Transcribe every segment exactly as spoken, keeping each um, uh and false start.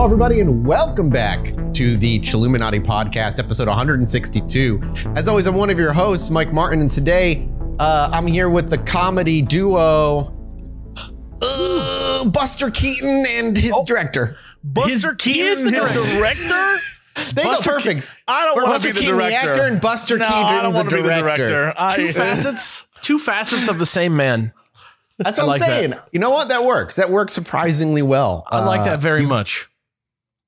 Hello, everybody, and welcome back to the Chiluminati Podcast, episode one hundred sixty-two. As always, I'm one of your hosts, Mike Martin, and today uh, I'm here with the comedy duo uh, Buster Keaton and his oh, director. Buster his, Keaton is the director? They go perfect. Ke I don't want to be the Keaton, director. The actor, and Buster no, Keaton, I don't the, director. Be the director. I, two facets, two facets of the same man. That's what I I'm like saying. That. You know what? That works. That works surprisingly well. I uh, like that very you, much.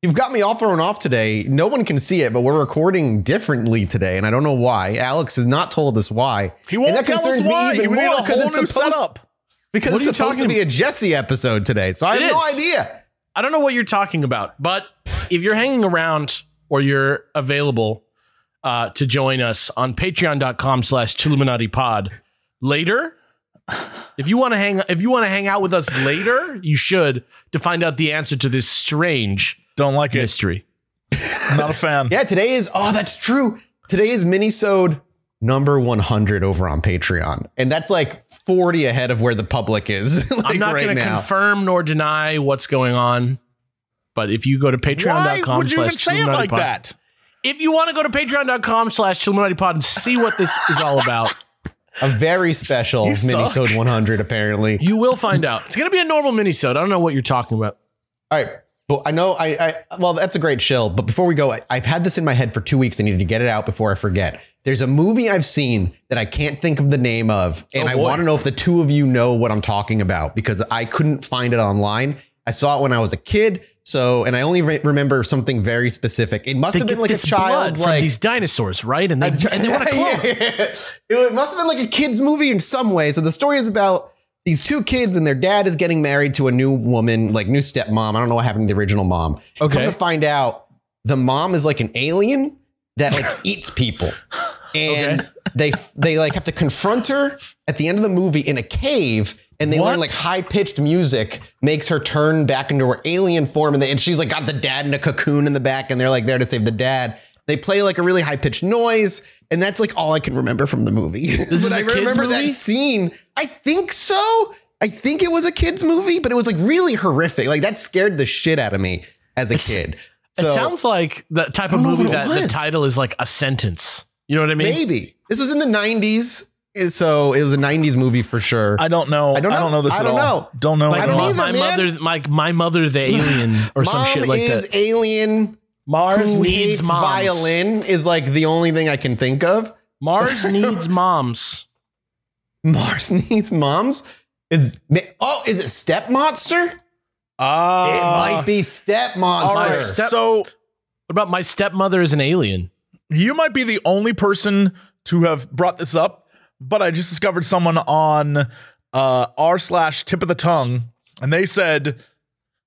You've got me all thrown off today. No one can see it, but we're recording differently today, and I don't know why. Alex has not told us why. He won't and that tell concerns us why. Me even more because it's supposed, setup. Because it's supposed to be a Jesse episode today, so I have no idea. I don't know what you're talking about, but if you're hanging around or you're available uh, to join us on patreon.com slash chiluminatipod later... If you want to hang, if you want to hang out with us later, you should to find out the answer to this strange don't like mystery. It. I'm not a fan. Yeah, today is oh, that's true. Today is minisode number one hundred over on Patreon, and that's like forty ahead of where the public is. Like I'm not right going to confirm nor deny what's going on, but if you go to patreon.com slash say it like that, if you want to go to patreon.com slash chiluminatipod and see what this is all about. A very special minisode one hundred, apparently. You will find out. It's going to be a normal minisode. I don't know what you're talking about. All right. Well, I know I, I well, that's a great shill. But before we go, I, I've had this in my head for two weeks. I needed to get it out before I forget. There's a movie I've seen that I can't think of the name of. And oh, I want to know if the two of you know what I'm talking about, because I couldn't find it online. I saw it when I was a kid. So, and I only re remember something very specific. It must they have been like a child's, like these dinosaurs, right? And they, and they want to clone. It must have been like a kid's movie in some way. So the story is about these two kids, and their dad is getting married to a new woman, like new stepmom. I don't know what happened to the original mom. Okay. Come to find out, the mom is like an alien that like eats people, and okay. they they like have to confront her at the end of the movie in a cave. And they what? learn like high pitched music makes her turn back into her alien form. And, they, and she's like got the dad in a cocoon in the back, and they're like there to save the dad. They play like a really high pitched noise. And that's like all I can remember from the movie. This but I remember movie? that scene. I think so. I think it was a kid's movie, but it was like really horrific. Like that scared the shit out of me as a it's, kid. So, it sounds like the type of movie that was. the title is like a sentence. You know what I mean? Maybe this was in the nineties. So it was a nineties movie for sure. I don't know. I don't know, I don't know this I at don't all. Know. Don't know. Like, I don't know. My mother, like my, my mother, the alien, or some shit like that. Mom is alien. Mars needs moms. Violin is like the only thing I can think of. Mars needs moms. Mars needs moms. Is oh, is it Step Monster? Ah, uh, it might be Step Monster. Step, so, what about My Stepmother Is an Alien? You might be the only person to have brought this up. But I just discovered someone on uh, r slash tip of the tongue, and they said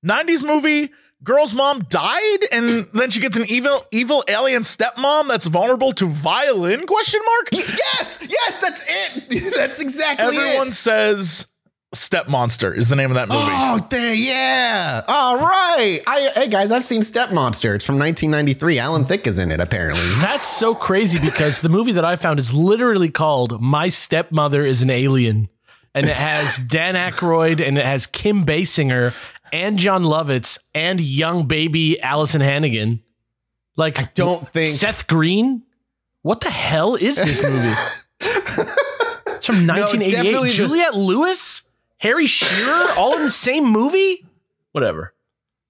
nineties movie, girl's mom died, and then she gets an evil evil alien stepmom that's vulnerable to violin, question mark? Yes, yes, that's it. That's exactly Everyone it. Everyone says Step Monster is the name of that movie. Oh, yeah. All right. I, hey, guys, I've seen Step Monster. It's from nineteen ninety-three. Alan Thicke is in it, apparently. That's so crazy because the movie that I found is literally called My Stepmother Is an Alien. And it has Dan Aykroyd, and it has Kim Basinger and John Lovitz and young baby Allison Hannigan. Like, I don't think Seth Green. What the hell is this movie? It's from nineteen eighty-eight. No, it's Juliette Lewis? Harry Shearer, all in the same movie? Whatever.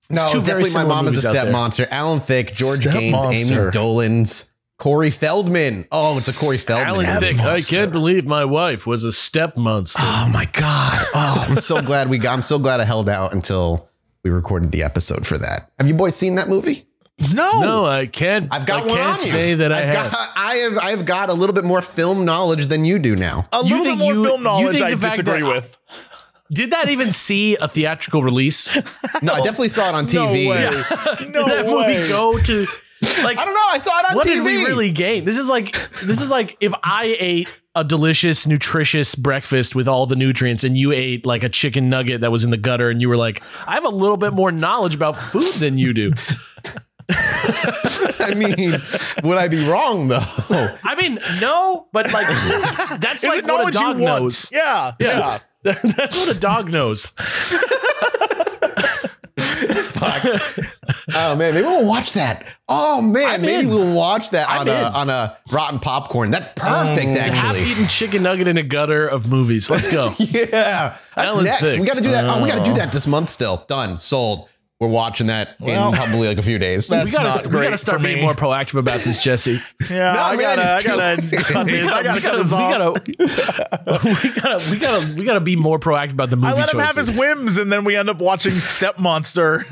No, it's definitely My Mom Is a Step Monster. Alan Thicke, George Step Gaines, Monster. Amy Dolenz, Corey Feldman. Oh, it's a Corey Feldman. Alan Thicke, I can't believe my wife was a step monster. Oh my god. Oh, I'm so glad we got. I'm so glad I held out until we recorded the episode for that. Have you boys seen that movie? No, no, I can't. I've got I one can't on say you. that I I've have. Got, I have. I've got a little bit more film knowledge than you do now. A you little bit more you, film knowledge. I disagree with. I, Did that even see a theatrical release? No, I definitely saw it on T V. No way. Yeah. Did no that way. movie go to like I don't know, I saw it on what T V. What did we really gain? This is like this is like if I ate a delicious, nutritious breakfast with all the nutrients and you ate like a chicken nugget that was in the gutter and you were like, I have a little bit more knowledge about food than you do. I mean, would I be wrong though? I mean, no, but like that's is like what a dog knows. Yeah. Yeah. yeah. That's what a dog knows. fuck. Oh man, maybe we'll watch that. Oh man, I'm maybe in. we'll watch that I'm on in. a on a rotten popcorn. That's perfect. Um, actually, half-eaten chicken nugget in a gutter of movies. Let's go. Yeah, that's Alan next. Thicke. We got to do that. Oh. oh, we got to do that this month. Still done. Sold. We're watching that well, in probably like a few days. We gotta, we gotta start being more proactive about this, Jesse. Yeah, no, I, man, gotta, I gotta, cut this. I gotta, cut this off. We gotta, we gotta, we gotta, we gotta be more proactive about the movie. I let choices. him have his whims, and then we end up watching Step Monster.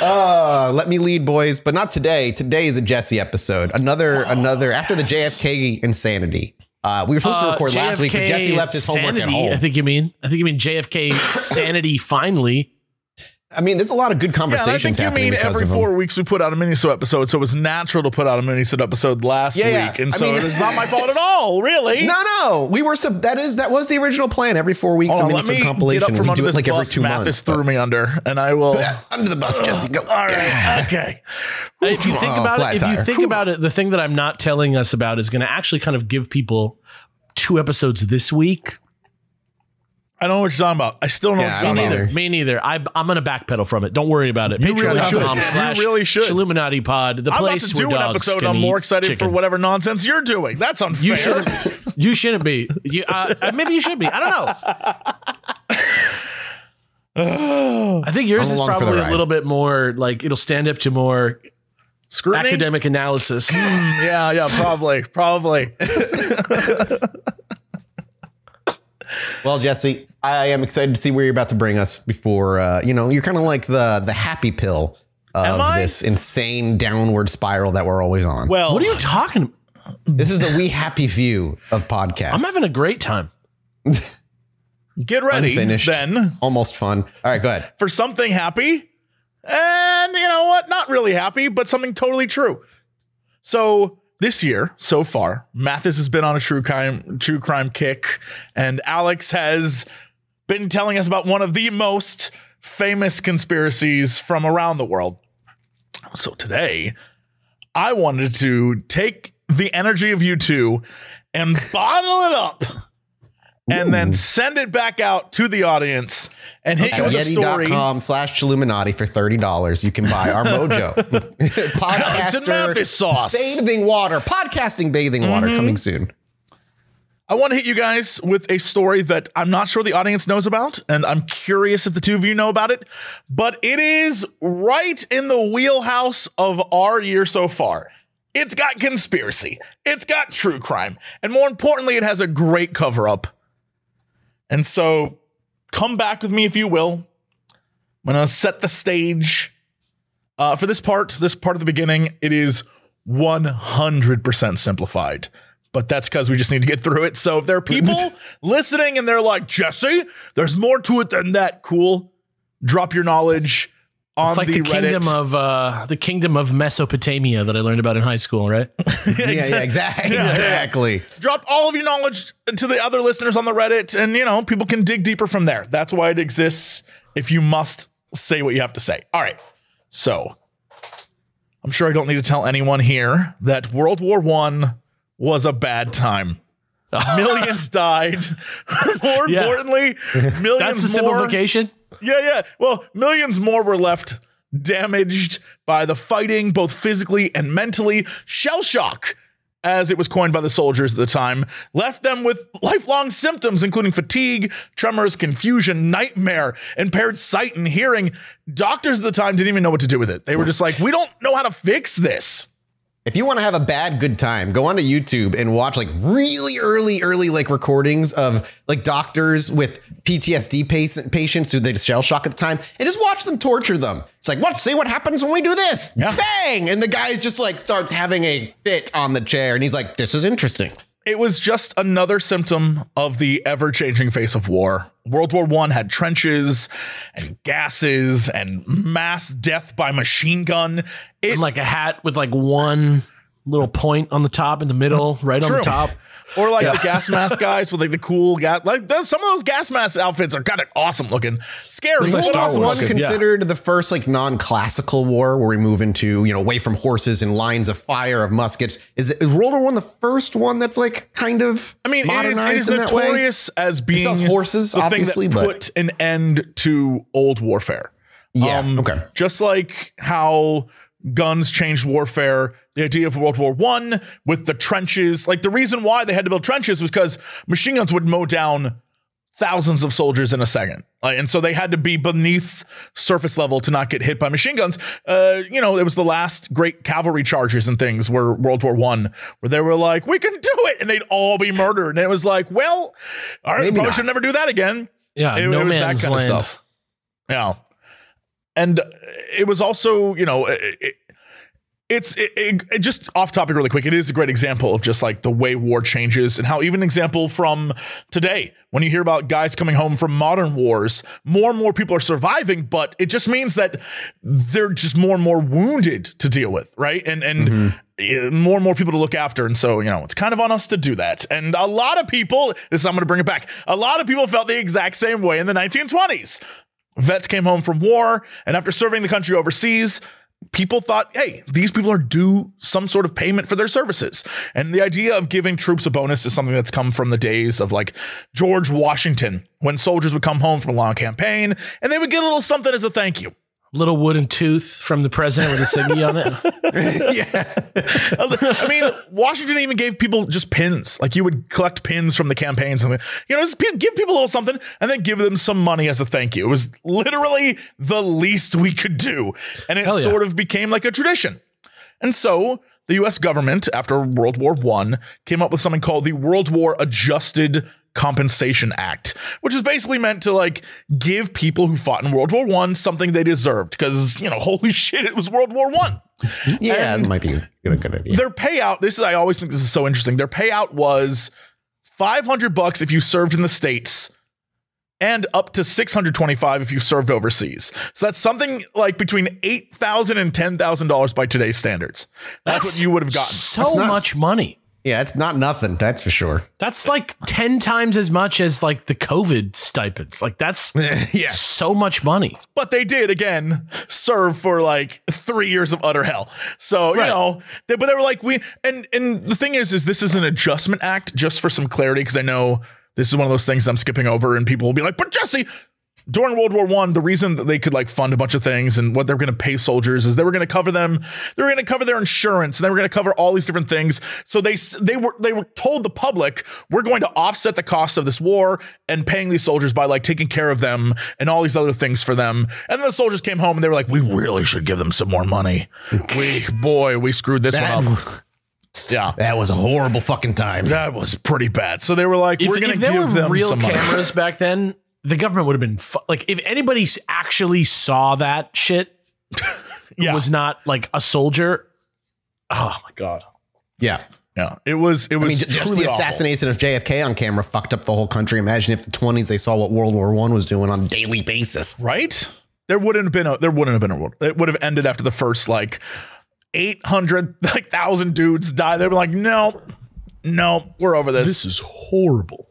uh, let me lead, boys, but not today. Today is a Jesse episode. Another, oh, another after the J F K insanity. Uh, we were supposed uh, to record J F K last week, but Jesse left his sanity, homework at home. I think you mean, I think you mean J F K sanity. Finally, I mean, there's a lot of good conversations. Yeah, I think you mean every four weeks we put out a minisode episode, so it was natural to put out a minisode episode last yeah, week, yeah. and I so mean, it's not my fault at all, really. No, no, we were sub that is that was the original plan. Every four weeks, oh, a minisode compilation. Get up from we under do it like bus. every two Mathis months. Threw but. me under, and I will under the bus, Jesse. Go. All right, okay. If you think about oh, it, if tire. you think about it, the thing that I'm not telling us about is going to actually kind of give people two episodes this week. I don't know what you're talking about. I still don't yeah, know. Me neither. Me neither. I, I'm going to backpackpedal from it. Don't worry about it. Patreon dot com really slash really Chiluminati Pod. The I'm place where dogs skinny I'm more excited chicken. for whatever nonsense you're doing. That's unfair. You shouldn't, you shouldn't be. You, uh, maybe you should be. I don't know. I think yours I'm is probably a little bit more like it'll stand up to more Scrutiny? academic analysis. yeah, yeah, probably, probably. Well, Jesse, I am excited to see where you're about to bring us before, uh, you know, you're kind of like the the happy pill of this insane downward spiral that we're always on. Well, what are you talking about? This is the We Happy View of podcasts. I'm having a great time. Get ready, Unfinished, then. Almost fun. All right, go ahead. For something happy and, you know what, not really happy, but something totally true. So this year, so far, Mathis has been on a true crime, true crime kick, and Alex has been telling us about one of the most famous conspiracies from around the world. So today, I wanted to take the energy of you two and bottle it up. And then send it back out to the audience and hit you with a story. Yeti dot com slash Chiluminati for thirty dollars. You can buy our mojo. Podcaster sauce. Bathing water. Podcasting bathing water mm-hmm. coming soon. I want to hit you guys with a story that I'm not sure the audience knows about, and I'm curious if the two of you know about it, but it is right in the wheelhouse of our year so far. It's got conspiracy. It's got true crime. And more importantly, it has a great cover-up. And so come back with me, if you will. I'm going to set the stage uh, for this part, this part of the beginning. It is one hundred percent simplified, but that's because we just need to get through it. So if there are people listening and they're like, Jesse, there's more to it than that. Cool. Drop your knowledge on it's like the, the kingdom Reddit. of uh, the kingdom of Mesopotamia that I learned about in high school, right? yeah, yeah, exactly. Yeah. Exactly. Drop all of your knowledge to the other listeners on the Reddit, and you know people can dig deeper from there. That's why it exists. If you must say what you have to say, all right. So, I'm sure I don't need to tell anyone here that World War One was a bad time. Millions died. More yeah. importantly, millions more. That's the simplification. Yeah, yeah. Well, millions more were left damaged by the fighting, both physically and mentally. Shell shock, as it was coined by the soldiers at the time, left them with lifelong symptoms, including fatigue, tremors, confusion, nightmare, impaired sight and hearing. Doctors at the time didn't even know what to do with it. They were just like, we don't know how to fix this. If you want to have a bad good time, go onto YouTube and watch like really early, early like recordings of like doctors with P T S D patient, patients who they just shell shock at the time, and just watch them torture them. It's like, what? See what happens when we do this? Yeah. Bang! And the guy just like starts having a fit on the chair, and he's like, "This is interesting." It was just another symptom of the ever-changing face of war. World War One had trenches and gases and mass death by machine gun. It, and like a hat with like one little point on the top, in the middle, right True. on the top. Or like yeah. the gas mask guys with like the cool gas, like those, some of those gas mask outfits are kind of awesome looking, scary. Like what else one considered yeah. the first like non-classical war where we move into, you know, away from horses and lines of fire of muskets? Is, it, is World War One the first one that's like kind of I mean it is, it is notorious as being horses, the obviously, thing that but put an end to old warfare. Yeah. Um, okay. Just like how guns changed warfare, the idea of World War One with the trenches, like the reason why they had to build trenches was because machine guns would mow down thousands of soldiers in a second. Like, and so they had to be beneath surface level to not get hit by machine guns. Uh, you know, it was the last great cavalry charges and things were World War One, where they were like, we can do it. And they'd all be murdered. And it was like, well, all right, we should never do that again. Yeah. It, no it was that kind land. of stuff. Yeah. And it was also, you know, it, it, it's it, it, it just off topic really quick. It is a great example of just like the way war changes and how even an example from today, when you hear about guys coming home from modern wars, more and more people are surviving, but it just means that they're just more and more wounded to deal with. Right. And, and mm-hmm. more and more people to look after. And so, you know, it's kind of on us to do that. And a lot of people, this, I'm going to bring it back. A lot of people felt the exact same way in the nineteen twenties. Vets came home from war, and after serving the country overseas, people thought, hey, these people are due some sort of payment for their services. And the idea of giving troops a bonus is something that's come from the days of like George Washington, when soldiers would come home from a long campaign and they would get a little something as a thank you. Little wooden tooth from the president with a signy on it. Yeah. I mean, Washington even gave people just pins. Like you would collect pins from the campaigns and, you know, just give people a little something and then give them some money as a thank you. It was literally the least we could do. And it yeah. sort of became like a tradition. And so the U S government after World War One came up with something called the World War Adjusted Compensation Act, which is basically meant to like give people who fought in World War One something they deserved, because, you know, holy shit, it was World War One. Yeah, and that might be a good idea. Their payout, this is, I always think this is so interesting, their payout was five hundred bucks if you served in the States and up to six hundred twenty-five if you served overseas. So that's something like between eight thousand and ten thousand dollars by today's standards. That's, that's what you would have gotten. So much money. Yeah, it's not nothing. That's for sure. That's like ten times as much as like the COVID stipends. Like that's yeah. so much money. But they did, again, serve for like three years of utter hell. So, right. you know, they, but they were like, we and and the thing is, is this is an adjustment act, just for some clarity, because I know this is one of those things I'm skipping over and people will be like, but Jesse, during World War One, the reason that they could like fund a bunch of things and what they're going to pay soldiers is they were going to cover them. They were going to cover their insurance and they were going to cover all these different things. So they they were they were told the public, we're going to offset the cost of this war and paying these soldiers by like taking care of them and all these other things for them. And then the soldiers came home and they were like, we really should give them some more money. We boy, we screwed this that, one up. Yeah, that was a horrible fucking time. That was pretty bad. So they were like, if, we're going to give were them real some cameras money. Back then. The government would have been like, if anybody actually saw that shit, yeah. was not like a soldier. Oh my God. Yeah. Yeah. It was, it was I mean, just truly the assassination awful. of J F K on camera fucked up the whole country. Imagine if the twenties, they saw what World War One was doing on a daily basis. Right. There wouldn't have been a, there wouldn't have been a world. It would have ended after the first like eight hundred, like thousand dudes die. They were like, no, no, we're over this. This is horrible.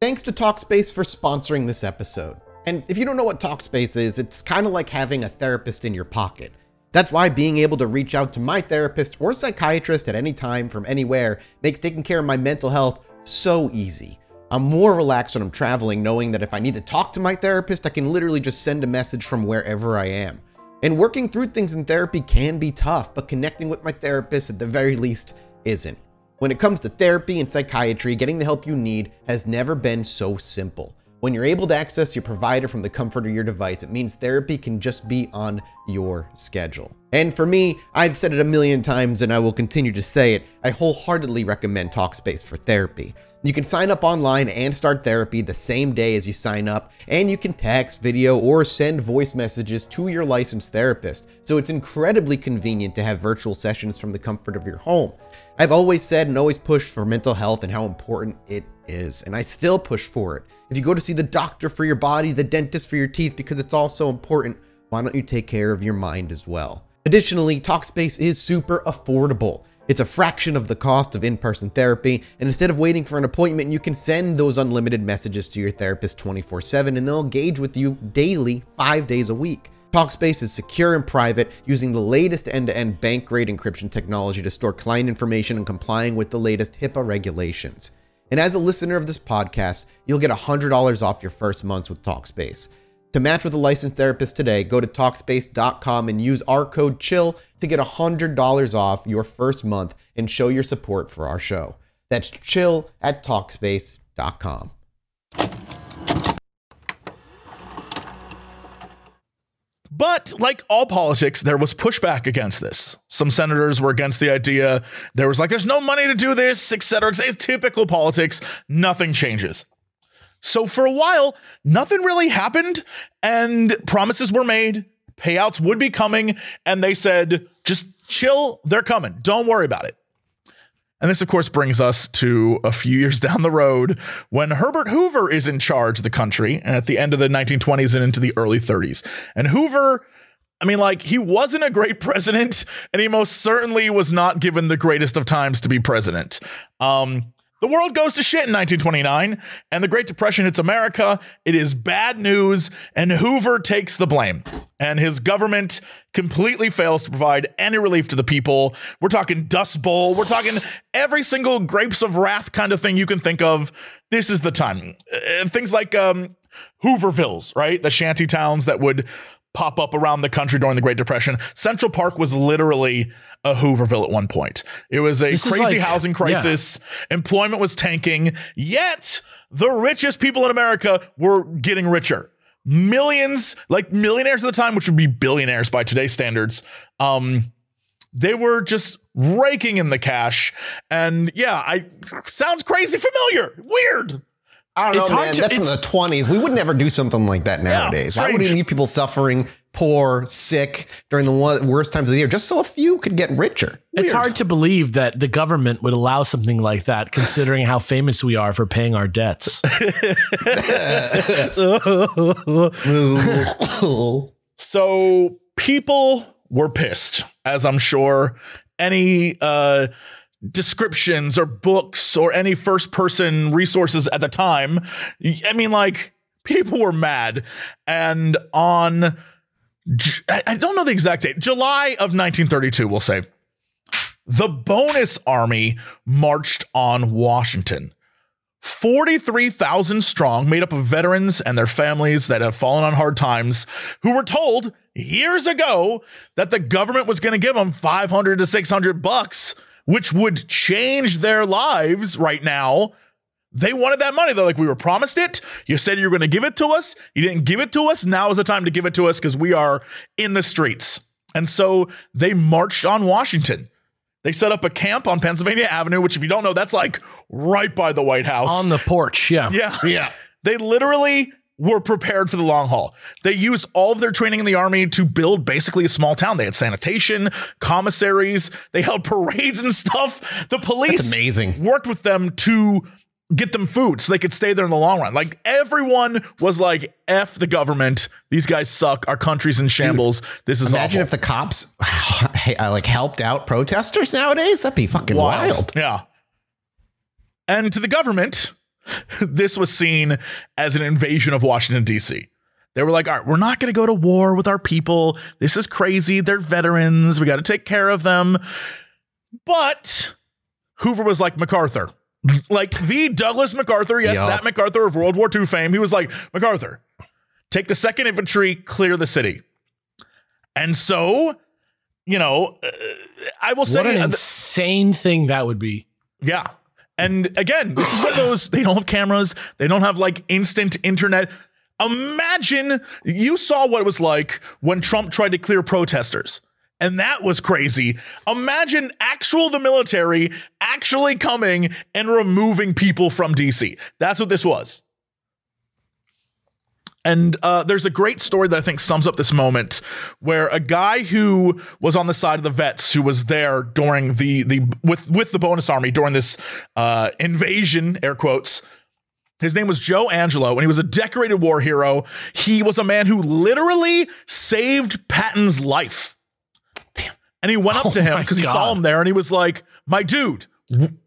Thanks to Talkspace for sponsoring this episode. And if you don't know what Talkspace is, it's kind of like having a therapist in your pocket. That's why being able to reach out to my therapist or psychiatrist at any time from anywhere makes taking care of my mental health so easy. I'm more relaxed when I'm traveling, knowing that if I need to talk to my therapist, I can literally just send a message from wherever I am. And working through things in therapy can be tough, but connecting with my therapist at the very least isn't. When it comes to therapy and psychiatry, getting the help you need has never been so simple. When you're able to access your provider from the comfort of your device, it means therapy can just be on your schedule. And for me, I've said it a million times and I will continue to say it, I wholeheartedly recommend Talkspace for therapy. You can sign up online and start therapy the same day as you sign up, and you can text, video, or send voice messages to your licensed therapist, so it's incredibly convenient to have virtual sessions from the comfort of your home. I've always said and always pushed for mental health and how important it is, and I still push for it. If you go to see the doctor for your body, the dentist for your teeth, because it's all so important, why don't you take care of your mind as well? Additionally, Talkspace is super affordable. It's a fraction of the cost of in-person therapy, and instead of waiting for an appointment, you can send those unlimited messages to your therapist twenty-four seven, and they'll engage with you daily, five days a week. Talkspace is secure and private, using the latest end-to-end bank-grade encryption technology to store client information and complying with the latest HIPAA regulations. And as a listener of this podcast, you'll get one hundred dollars off your first months with Talkspace. To match with a licensed therapist today, go to Talkspace dot com and use our code CHILL to get one hundred dollars off your first month and show your support for our show. That's CHILL at Talkspace dot com. But like all politics, there was pushback against this. Some senators were against the idea. There was like, there's no money to do this, et cetera. It's typical politics. Nothing changes. So for a while, nothing really happened, and promises were made, payouts would be coming, and they said, just chill, they're coming, don't worry about it. And this, of course, brings us to a few years down the road when Herbert Hoover is in charge of the country at the end of the nineteen twenties and into the early thirties. And Hoover, I mean, like, he wasn't a great president, and he most certainly was not given the greatest of times to be president. Um... The world goes to shit in nineteen twenty-nine, and the Great Depression hits America. It is bad news, and Hoover takes the blame, and his government completely fails to provide any relief to the people. We're talking Dust Bowl. We're talking every single grapes of wrath kind of thing you can think of. This is the time. Uh, things like um, Hoovervilles, right? The shanty towns that would pop up around the country during the Great Depression. Central Park was literally a Hooverville at one point. It was a this crazy like, housing crisis. Yeah. Employment was tanking. Yet the richest people in America were getting richer. Millions, like millionaires at the time, which would be billionaires by today's standards. Um, they were just raking in the cash. And yeah, I sounds crazy familiar. Weird. I don't it's know, man. To, that's from the twenties. We would never do something like that nowadays. Yeah, why would we leave people suffering, poor, sick during the worst times of the year, just so a few could get richer? Weird. It's hard to believe that the government would allow something like that, considering how famous we are for paying our debts. So people were pissed, as I'm sure any uh, descriptions or books or any first person resources at the time. I mean, like, people were mad. And on, I don't know the exact date, July of nineteen thirty-two, we'll say, the Bonus Army marched on Washington. forty-three thousand strong, made up of veterans and their families that have fallen on hard times, who were told years ago that the government was going to give them five hundred to six hundred bucks, which would change their lives right now. They wanted that money. They're like, we were promised it. You said you were going to give it to us. You didn't give it to us. Now is the time to give it to us because we are in the streets. And so they marched on Washington. They set up a camp on Pennsylvania Avenue, which, if you don't know, that's like right by the White House. On the porch. Yeah. Yeah. Yeah. They literally were prepared for the long haul. They used all of their training in the army to build basically a small town. They had sanitation, commissaries. They held parades and stuff. The police That's amazing. worked with them to get them food so they could stay there in the long run. Like, everyone was like, F the government. These guys suck. Our country's in shambles. Dude, this is imagine awful. if the cops like helped out protesters nowadays. That'd be fucking wild. wild. Yeah. And to the government, this was seen as an invasion of Washington, D C. They were like, all right, we're not going to go to war with our people. This is crazy. They're veterans. We got to take care of them. But Hoover was like MacArthur, like the Douglas MacArthur. Yes, yep. That MacArthur of World War Two fame. He was like, MacArthur, take the second Infantry, clear the city. And so, you know, uh, I will say, what an insane thing that would be. Yeah. And again, this is one of those, they don't have cameras. They don't have like instant internet. Imagine you saw what it was like when Trump tried to clear protesters. And that was crazy. Imagine actual the military actually coming and removing people from D C. That's what this was. And uh, there's a great story that I think sums up this moment, where a guy who was on the side of the vets, who was there during the the with with the Bonus Army during this uh, invasion, air quotes, His name was Joe Angelo, and he was a decorated war hero. He was a man who literally saved Patton's life. Damn. And he went up oh to him because he saw him there, and he was like, my dude,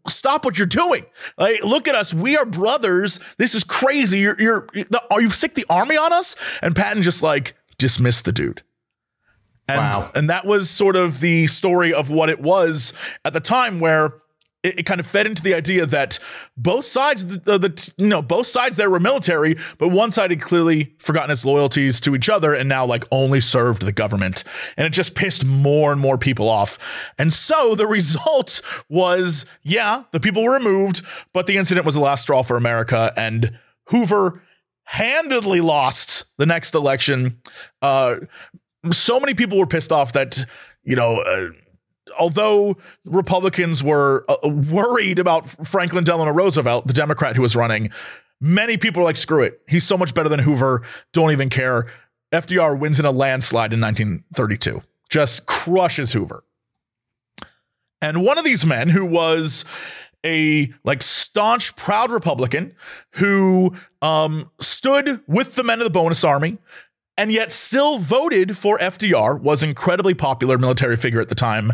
stop what you're doing. Like, look at us. We are brothers. This is crazy. You're, you're, the, are you sick the army on us? And Patton just like dismissed the dude. And, wow. And that was sort of the story of what it was at the time, where it, it kind of fed into the idea that both sides, the, the, you know, both sides there were military, but one side had clearly forgotten its loyalties to each other and now like only served the government. And it just pissed more and more people off. And so the result was, yeah, the people were removed, but the incident was the last straw for America, and Hoover handedly lost the next election. Uh, So many people were pissed off that, you know, uh, although Republicans were uh, worried about Franklin Delano Roosevelt, the Democrat who was running, many people were like, screw it. He's so much better than Hoover. Don't even care. F D R wins in a landslide in nineteen thirty-two, just crushes Hoover. And one of these men who was a like staunch, proud Republican who um, stood with the men of the Bonus Army, and yet still voted for F D R, was incredibly popular military figure at the time,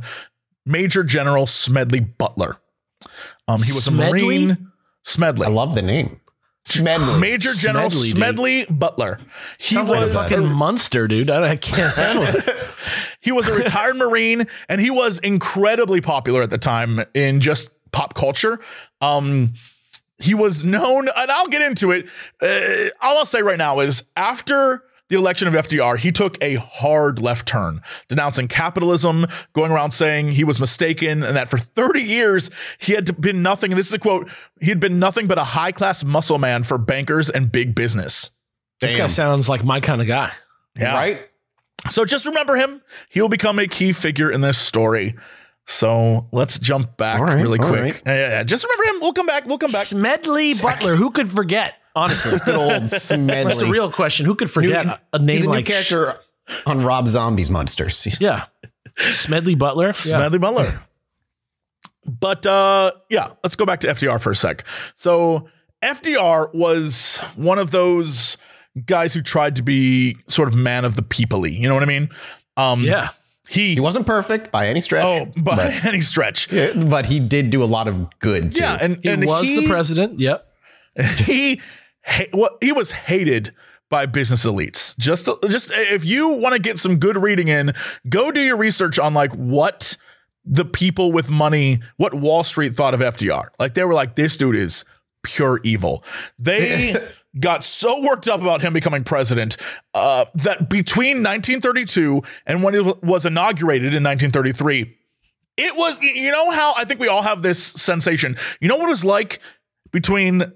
Major General Smedley Butler. Um, he was Smedley? a Marine. Smedley. I love the name. Smedley. Major General Smedley, Smedley Butler. He Sounds was like a fucking monster, dude. I can't handle it. He was a retired Marine, and he was incredibly popular at the time in just pop culture. Um, he was known, and I'll get into it. Uh, all I'll say right now is after the election of F D R, he took a hard left turn, denouncing capitalism, going around saying he was mistaken and that for thirty years he had been nothing. And this is a quote. He had been nothing but a high class muscle man for bankers and big business. Damn. This guy sounds like my kind of guy. Yeah. Right. So just remember him. He'll become a key figure in this story. So let's jump back right, really quick. Right. Yeah, yeah, yeah. Just remember him. We'll come back. We'll come back. Smedley Butler. Who could forget? Honestly, it's good old Smedley. That's the real question. Who could forget new, a name he's a like new character on Rob Zombie's Monsters? Yeah. Smedley Butler. Smedley yeah. Butler. But uh, yeah, let's go back to F D R for a sec. So F D R was one of those guys who tried to be sort of man of the people-y. You know what I mean? Um, yeah. He, he wasn't perfect by any stretch. Oh, by but, any stretch. Yeah, but he did do a lot of good. Too. Yeah. And, and he was he, the president. Yep. He what he was hated by business elites. Just to, just if you want to get some good reading in, go do your research on like what the people with money, what Wall Street thought of F D R. Like they were like, this dude is pure evil. They got so worked up about him becoming president uh, that between nineteen thirty-two and when he was inaugurated in nineteen thirty-three, it was, you know how I think we all have this sensation. You know what it was like between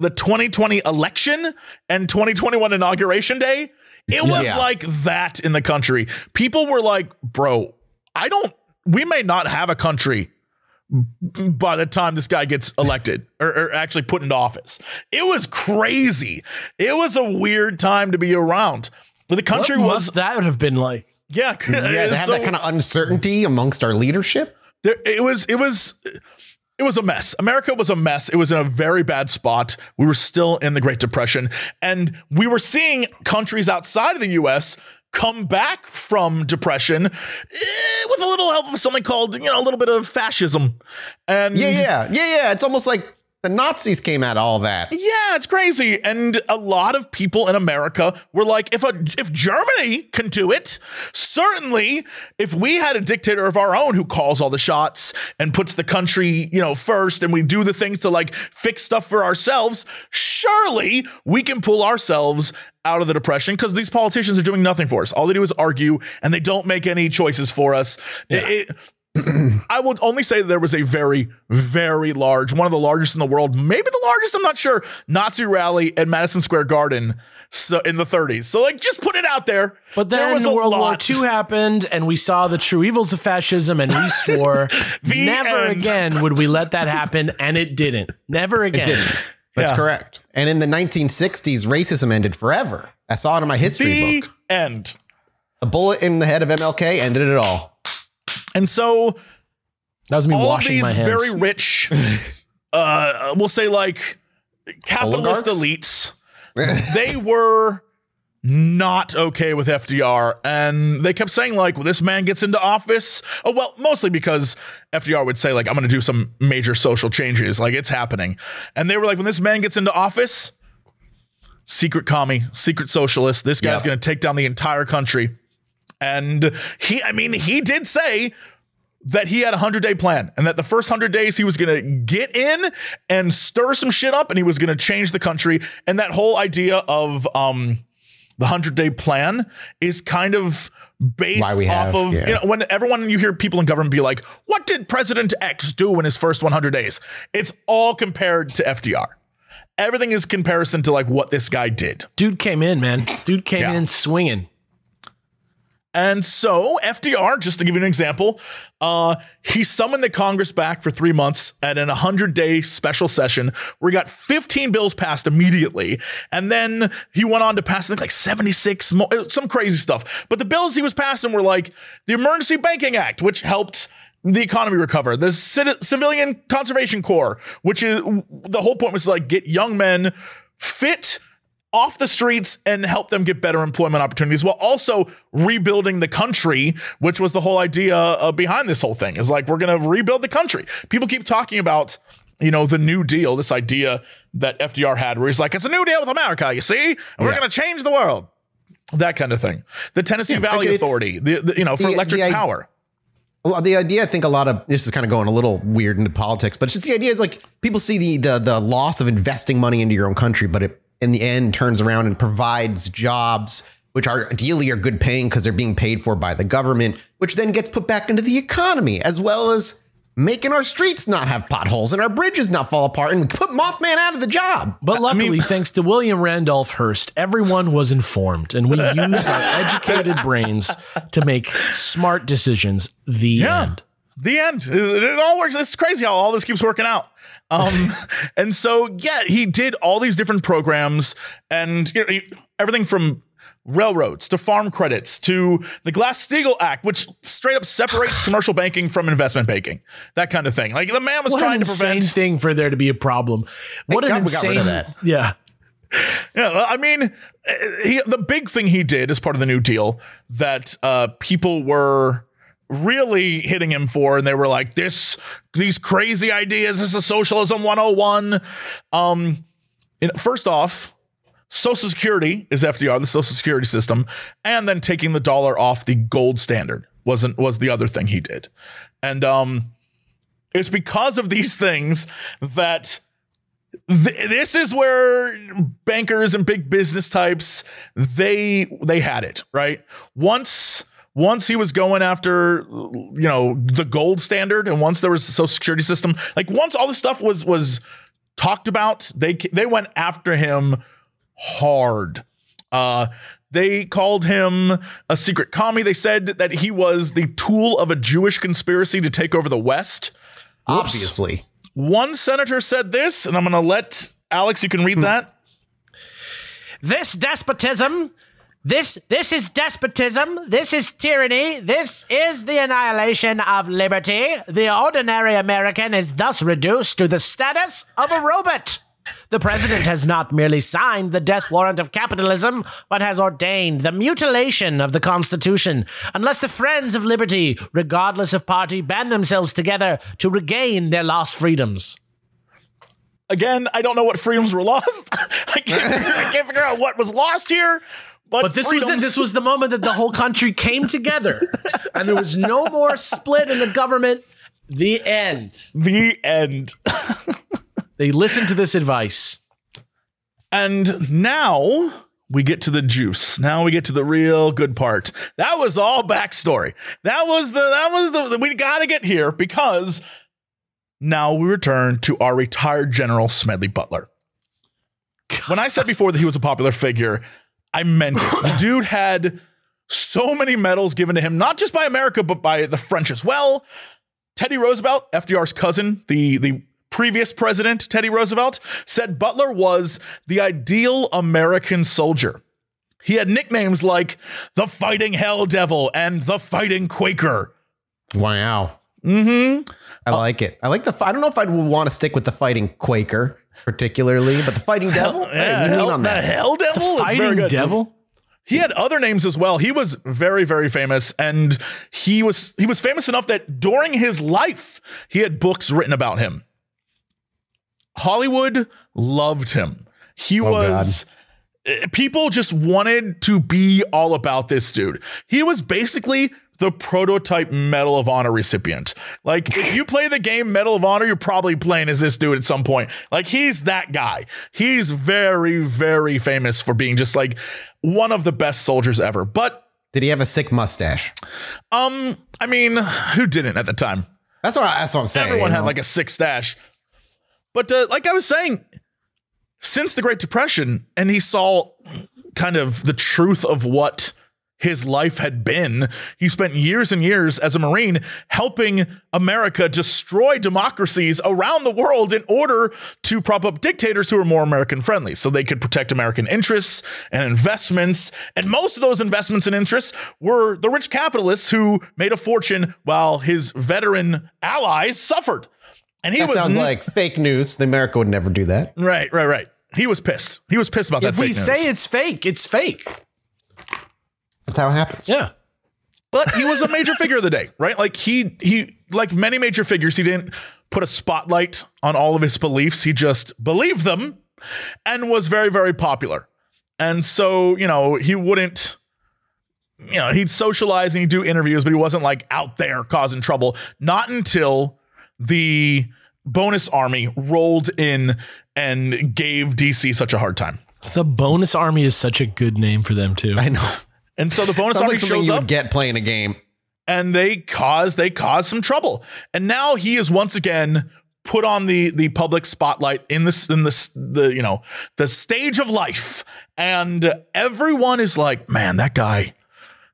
the twenty twenty election and twenty twenty-one inauguration day? It was yeah. like that in the country. People were like, bro, I don't, we may not have a country by the time this guy gets elected or, or actually put into office. It was crazy. It was a weird time to be around. But the country what was that would have been like, yeah. Yeah. They had so, that kind of uncertainty amongst our leadership. There, it was, it was, It was a mess. America was a mess. It was in a very bad spot. We were still in the Great Depression, and we were seeing countries outside of the U S come back from depression eh, with a little help of something called, you know, a little bit of fascism. And yeah, yeah, yeah, yeah. It's almost like the Nazis came out of all that. Yeah, it's crazy. And a lot of people in America were like, if a if Germany can do it, certainly if we had a dictator of our own who calls all the shots and puts the country, you know, first, and we do the things to like fix stuff for ourselves, surely we can pull ourselves out of the depression, because these politicians are doing nothing for us. All they do is argue, and they don't make any choices for us. Yeah. It, it, I will only say that there was a very, very large, one of the largest in the world, maybe the largest, I'm not sure, Nazi rally at Madison Square Garden so in the thirties. So, like, just put it out there. But then there was World War Two happened, and we saw the true evils of fascism, and we swore never end. again would we let that happen, and it didn't. Never again. It didn't. That's yeah. correct. And in the nineteen sixties, racism ended forever. I saw it in my history the book. End. A bullet in the head of M L K ended it all. And so that was me all washing these my hands. Very rich, uh, we'll say like capitalist oligarchs? Elites, they were not okay with F D R, and they kept saying, like, well, this man gets into office. Oh, well, mostly because F D R would say, like, I'm going to do some major social changes. Like, it's happening. And they were like, when this man gets into office, secret commie, secret socialist, this guy's yeah. going to take down the entire country. And he, I mean, he did say that he had a hundred-day plan, and that the first hundred days he was going to get in and stir some shit up, and he was going to change the country. And that whole idea of um. the hundred-day plan is kind of based off have, of yeah. you know, when everyone you hear people in government be like, what did President X do in his first one hundred days? It's all compared to F D R. Everything is comparison to like what this guy did. Dude came in, man. Dude came yeah. in swinging. And so F D R, just to give you an example, uh, he summoned the Congress back for three months at an hundred-day special session where he got fifteen bills passed immediately. And then he went on to pass, I think, like seventy-six, more, some crazy stuff. But the bills he was passing were like the Emergency Banking Act, which helped the economy recover, the Civilian Conservation Corps, which is the whole point was like get young men fit off the streets and help them get better employment opportunities while also rebuilding the country, which was the whole idea uh, behind this whole thing. Is like, we're going to rebuild the country. People keep talking about, you know, the New Deal, this idea that F D R had where he's like, it's a new deal with America, you see, and yeah. we're going to change the world. That kind of thing. The Tennessee yeah, Valley okay, Authority, the, the, you know, for the, electric the, power. Well, the idea, I think a lot of this is kind of going a little weird into politics, but it's just the idea is like people see the, the, the loss of investing money into your own country, but it, in the end turns around and provides jobs, which are ideally are good paying because they're being paid for by the government, which then gets put back into the economy, as well as making our streets not have potholes and our bridges not fall apart and put Mothman out of the job. But luckily, I mean, thanks to William Randolph Hearst, everyone was informed and we used our educated brains to make smart decisions. The yeah, end. The end. It all works. It's crazy how all this keeps working out. Um, and so, yeah, he did all these different programs and you know, he, everything from railroads to farm credits to the Glass-Steagall Act, which straight up separates commercial banking from investment banking, that kind of thing. Like the man was what trying to prevent insane thing for there to be a problem. Thank what an God insane. We got rid of that. Yeah. Yeah. I mean, he, the big thing he did as part of the New Deal that uh, people were really hitting him for, and they were like, this these crazy ideas, this is socialism one oh one. Um first off, Social Security is F D R, the Social Security system, and then taking the dollar off the gold standard wasn't was the other thing he did. And um it's because of these things that th this is where bankers and big business types, they they had it right. Once Once he was going after, you know, the gold standard, and once there was the Social Security system, like once all this stuff was was talked about, they they went after him hard. Uh, they called him a secret commie. They said that he was the tool of a Jewish conspiracy to take over the West. Obviously. Oops. One senator said this, and I'm going to let Alex, you can read mm. that. This despotism... This this is despotism, this is tyranny, this is the annihilation of liberty. The ordinary American is thus reduced to the status of a robot. The president has not merely signed the death warrant of capitalism, but has ordained the mutilation of the Constitution. Unless the friends of liberty, regardless of party, band themselves together to regain their lost freedoms. Again, I don't know what freedoms were lost. I, can't figure, I can't figure out what was lost here. But, but this was it. This was the moment that the whole country came together, and there was no more split in the government. The end. The end. They listened to this advice. And now we get to the juice. Now we get to the real good part. That was all backstory. That was the, that was the, we got to get here because now we return to our retired General Smedley Butler. When I said before that he was a popular figure, I meant it. The dude had so many medals given to him, not just by America, but by the French as well. Teddy Roosevelt, F D R's cousin, the, the previous president, Teddy Roosevelt, said Butler was the ideal American soldier. He had nicknames like the Fighting Hell Devil and the Fighting Quaker. Wow. Mm-hmm. I uh, like it. I like the, I don't know if I'd want to stick with the Fighting Quaker. particularly, but the Fighting Devil. Hell, yeah, hey, hell, on that. The Hell Devil. The Fighting is very good. Devil. He had other names as well. He was very, very famous, and he was he was famous enough that during his life, he had books written about him. Hollywood loved him. He oh, was. God. People just wanted to be all about this dude. He was basically the prototype Medal of Honor recipient. Like, if you play the game Medal of Honor, you're probably playing as this dude at some point. Like, he's that guy. He's very, very famous for being just like one of the best soldiers ever. But did he have a sick mustache? Um, I mean, who didn't at the time? That's what, I, that's what I'm saying. Everyone had know? like a sick stash. But uh, like I was saying, since the Great Depression, and he saw kind of the truth of what his life had been, he spent years and years as a Marine helping America destroy democracies around the world in order to prop up dictators who were more American friendly, so they could protect American interests and investments. And most of those investments and interests were the rich capitalists who made a fortune while his veteran allies suffered. And he that was sounds like fake news. The America would never do that. Right, right, right. He was pissed. He was pissed about if that fake news. If we say it's fake, it's fake. That's how it happens. Yeah. But he was a major figure of the day, right? Like he, he, like many major figures, he didn't put a spotlight on all of his beliefs. He just believed them and was very, very popular. And so, you know, he wouldn't, you know, he'd socialize and he'd do interviews, but he wasn't like out there causing trouble. Not until the Bonus Army rolled in and gave D C such a hard time. The Bonus Army is such a good name for them too. I know. And so the Bonus Army like shows you up, would get playing a game, and they cause they cause some trouble. And now he is once again put on the the public spotlight in this in this the you know the stage of life, and everyone is like, man, that guy,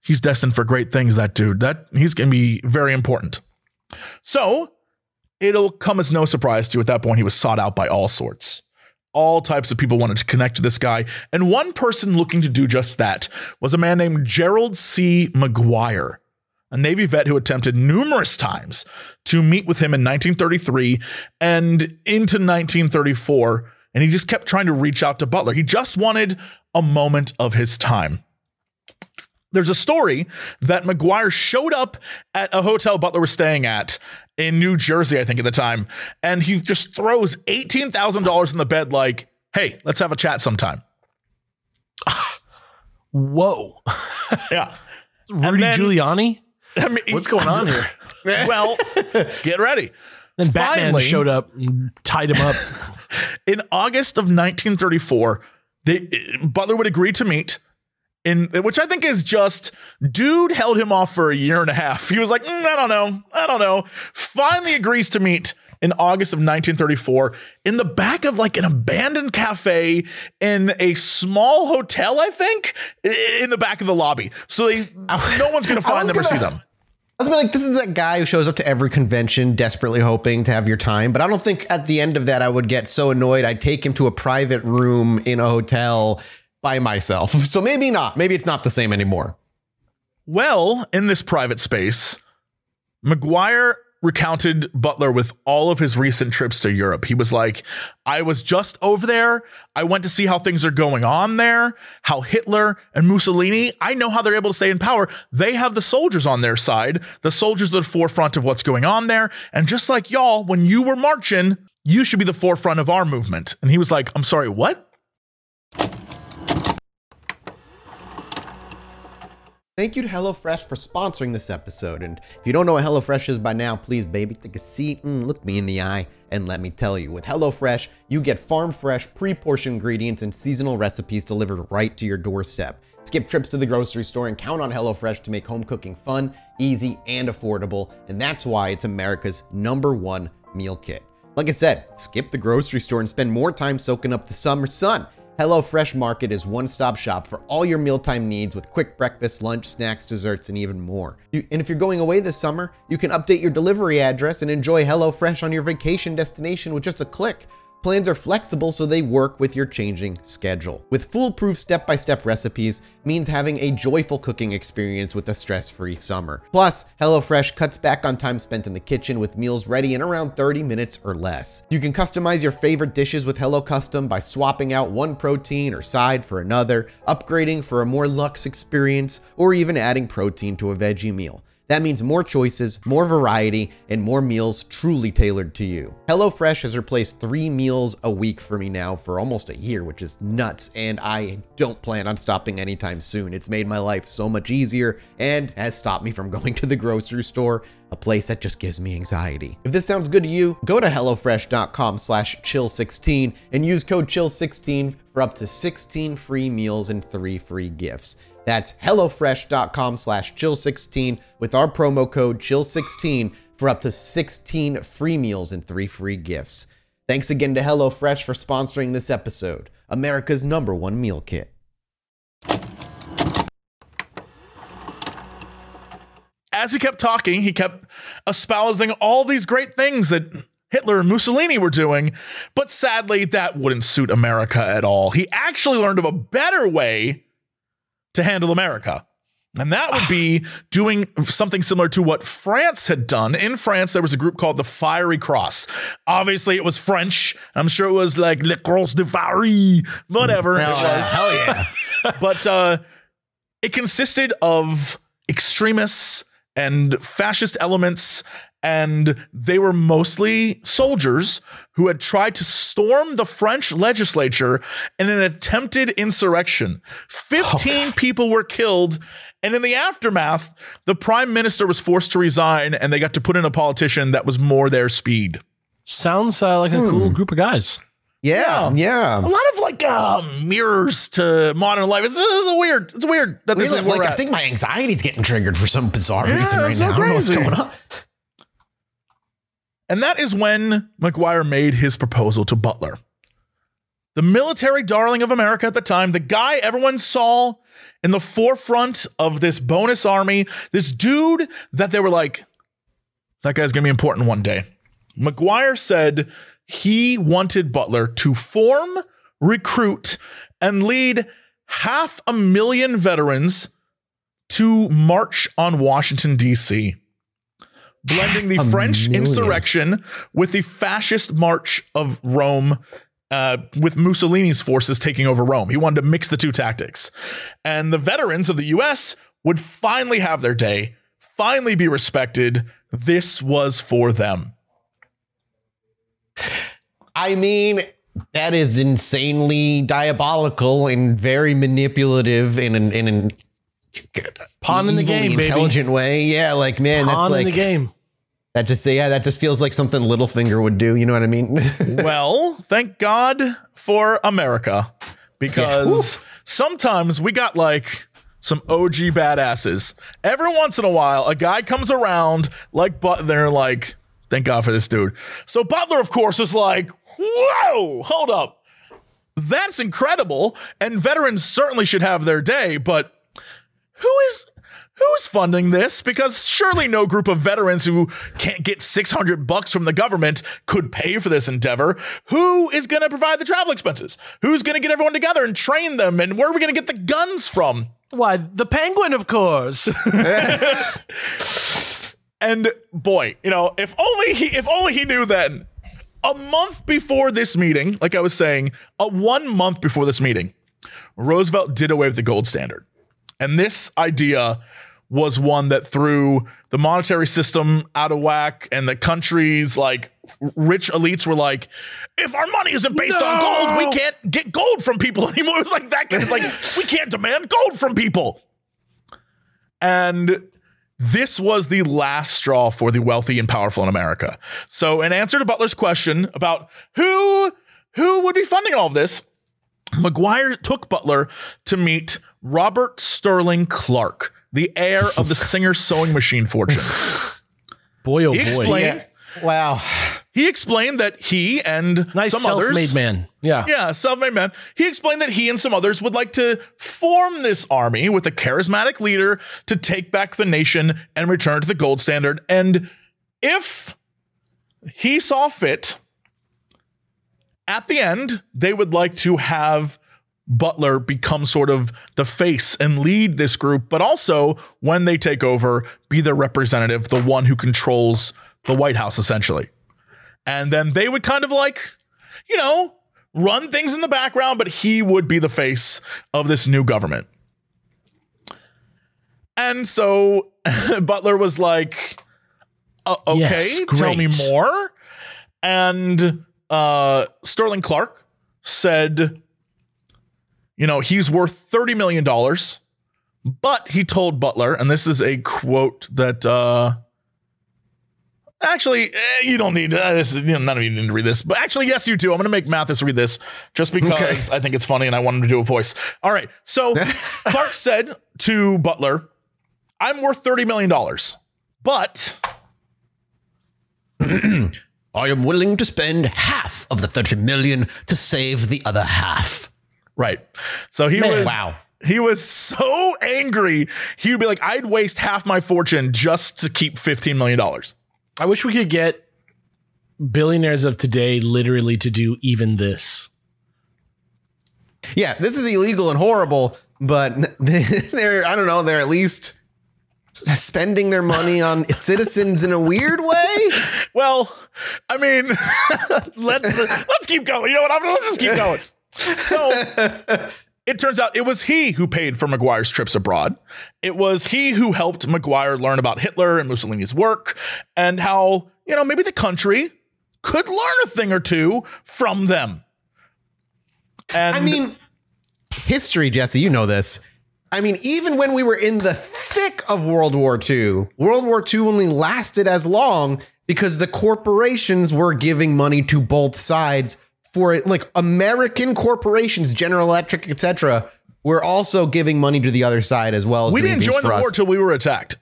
he's destined for great things. That dude, that he's gonna be very important. So it'll come as no surprise to you at that point, he was sought out by all sorts. All types of people wanted to connect to this guy. And one person looking to do just that was a man named Gerald C. McGuire, a Navy vet who attempted numerous times to meet with him in nineteen thirty-three and into nineteen thirty-four. And he just kept trying to reach out to Butler. He just wanted a moment of his time. There's a story that McGuire showed up at a hotel Butler was staying at in New Jersey, I think at the time, and he just throws eighteen thousand dollars in the bed like, hey, let's have a chat sometime. Whoa. Yeah. Rudy then, Giuliani? I mean, what's going on here? Well, get ready. Then Batman Finally, showed up and tied him up. In August of nineteen thirty-four, they, Butler would agree to meet. In which I think is just dude held him off for a year and a half. He was like, mm, I don't know. I don't know. Finally agrees to meet in August of nineteen thirty-four in the back of like an abandoned cafe in a small hotel, I think, in the back of the lobby. So they, no one's going to find them gonna, or see them. I was like, this is that guy who shows up to every convention desperately hoping to have your time. But I don't think at the end of that I would get so annoyed I'd take him to a private room in a hotel by myself. So maybe not. Maybe it's not the same anymore. Well, in this private space, McGuire recounted Butler with all of his recent trips to Europe. He was like, I was just over there. I went to see how things are going on there, how Hitler and Mussolini, I know how they're able to stay in power. They have the soldiers on their side. The soldiers are the forefront of what's going on there. And just like y'all, when you were marching, you should be the forefront of our movement. And he was like, I'm sorry, what? Thank you to HelloFresh for sponsoring this episode. And if you don't know what HelloFresh is by now, please, baby, take a seat and look me in the eye and let me tell you. With HelloFresh, you get farm-fresh, pre-portioned ingredients and seasonal recipes delivered right to your doorstep. Skip trips to the grocery store and count on HelloFresh to make home cooking fun, easy, and affordable. And that's why it's America's number one meal kit. Like I said, skip the grocery store and spend more time soaking up the summer sun. HelloFresh Market is one-stop shop for all your mealtime needs with quick breakfast, lunch, snacks, desserts, and even more. You, and if you're going away this summer, you can update your delivery address and enjoy HelloFresh on your vacation destination with just a click. Plans are flexible, so they work with your changing schedule. With foolproof step-by-step recipes means having a joyful cooking experience with a stress-free summer. Plus, HelloFresh cuts back on time spent in the kitchen with meals ready in around thirty minutes or less. You can customize your favorite dishes with Hello Custom by swapping out one protein or side for another, upgrading for a more luxe experience, or even adding protein to a veggie meal. That means more choices, more variety, and more meals truly tailored to you. HelloFresh has replaced three meals a week for me now for almost a year, which is nuts, and I don't plan on stopping anytime soon. It's made my life so much easier and has stopped me from going to the grocery store, a place that just gives me anxiety. If this sounds good to you, go to HelloFresh dot com slash chill sixteen and use code chill sixteen for up to sixteen free meals and three free gifts. That's HelloFresh dot com slash chill sixteen with our promo code chill sixteen for up to sixteen free meals and three free gifts. Thanks again to HelloFresh for sponsoring this episode, America's number one meal kit. As he kept talking, he kept espousing all these great things that Hitler and Mussolini were doing, but sadly, that wouldn't suit America at all. He actually learned of a better way to handle America. And that would be doing something similar to what France had done. In France, there was a group called the Fiery Cross. Obviously, it was French. I'm sure it was like Le Cross de Paris, whatever it was. Hell yeah. But uh, it consisted of extremists and fascist elements, and they were mostly soldiers who had tried to storm the French legislature in an attempted insurrection. fifteen oh, people were killed, and in the aftermath, the prime minister was forced to resign, and they got to put in a politician that was more their speed. Sounds uh, like hmm. a cool group of guys. Yeah, yeah, yeah. A lot of like uh, mirrors to modern life. It's, it's weird. It's weird that this we is like. I think my anxiety's getting triggered for some bizarre yeah, reason right so now. Crazy. I don't know what's going on. And that is when McGuire made his proposal to Butler. The military darling of America at the time, the guy everyone saw in the forefront of this bonus army, this dude that they were like, that guy's going to be important one day. McGuire said he wanted Butler to form, recruit, and lead half a million veterans to march on Washington, D C, blending the French insurrection with the fascist march of Rome, uh, with Mussolini's forces taking over Rome. He wanted to mix the two tactics. And the veterans of the U S would finally have their day, finally be respected. This was for them. I mean, that is insanely diabolical and very manipulative in an, in an pawn in the game, intelligent baby. way. Yeah, like, man, pawn that's like in the game. That just yeah, that just feels like something Littlefinger would do. You know what I mean? Well, thank God for America, because yeah. sometimes we got like some O G badasses. Every once in a while, a guy comes around like Butler, like, thank God for this dude. So Butler, of course, is like, whoa, hold up, that's incredible, and veterans certainly should have their day, but Who is who is funding this? Because surely no group of veterans who can't get six hundred bucks from the government could pay for this endeavor. Who is going to provide the travel expenses? Who's going to get everyone together and train them? And where are we going to get the guns from? Why, the Penguin, of course. And boy, you know, if only he if only he knew then. A month before this meeting, like I was saying, a one month before this meeting, Roosevelt did away with the gold standard. And this idea was one that threw the monetary system out of whack, and the country's like rich elites were like, if our money isn't based no. on gold, we can't get gold from people anymore. It was like that kind of like, we can't demand gold from people. And this was the last straw for the wealthy and powerful in America. So in answer to Butler's question about who, who would be funding all of this, McGuire took Butler to meet Robert Sterling Clark, the heir of the Singer sewing machine fortune. Boy, oh he boy. Explained, yeah. Wow. He explained that he and nice some others. Nice self-made man. Yeah. Yeah, self-made man. He explained that he and some others would like to form this army with a charismatic leader to take back the nation and return to the gold standard. And if he saw fit, At the end, they would like to have Butler become sort of the face and lead this group, but also when they take over, be their representative, the one who controls the White House, essentially. And then they would kind of like, you know, run things in the background, but he would be the face of this new government. And so Butler was like, uh, okay, yes, tell me more. And uh, Sterling Clark said, you know, he's worth thirty million dollars, but he told Butler, and this is a quote that uh, actually, eh, you don't need uh, this. You know, none of you need to read this, but actually, yes, you do. I'm going to make Mathis read this just because okay. I think it's funny and I want him to do a voice. All right. So Clark said to Butler, I'm worth thirty million dollars, but I am willing to spend half of the thirty million dollars to save the other half. Right. So he Man, was wow. He was so angry. He would be like, I'd waste half my fortune just to keep fifteen million dollars. I wish we could get billionaires of today literally to do even this. Yeah, this is illegal and horrible, but they're, I don't know, they're at least spending their money on citizens in a weird way. Well, I mean, let's let's keep going. You know what? I'm, let's just keep going. So it turns out it was he who paid for McGuire's trips abroad. It was he who helped McGuire learn about Hitler and Mussolini's work and how, you know, maybe the country could learn a thing or two from them. And I mean, history, Jesse, you know this. I mean, even when we were in the thick of World War Two, World War Two only lasted as long because the corporations were giving money to both sides. For it, like American corporations, General Electric, et cetera, we're also giving money to the other side as well. As we didn't join the war till we were attacked.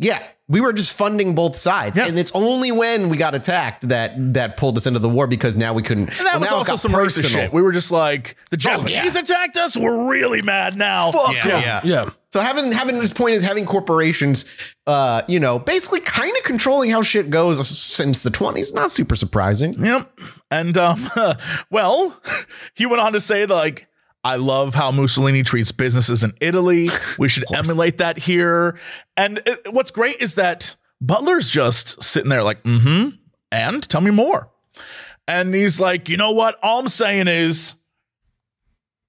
Yeah, we were just funding both sides, yeah. And it's only when we got attacked that that pulled us into the war because now we couldn't. And that well, was also some racist shit. We were just like the Japanese oh, yeah. attacked us. We're really mad now. Fuck yeah, yeah. yeah, yeah. So having having this point is having corporations, uh, you know, basically kind of controlling how shit goes since the twenties. Not super surprising. Yep. And um, well, he went on to say like, I love how Mussolini treats businesses in Italy. We should emulate that here. And it, what's great is that Butler's just sitting there like, mm-hmm. And tell me more. And he's like, you know what? All I'm saying is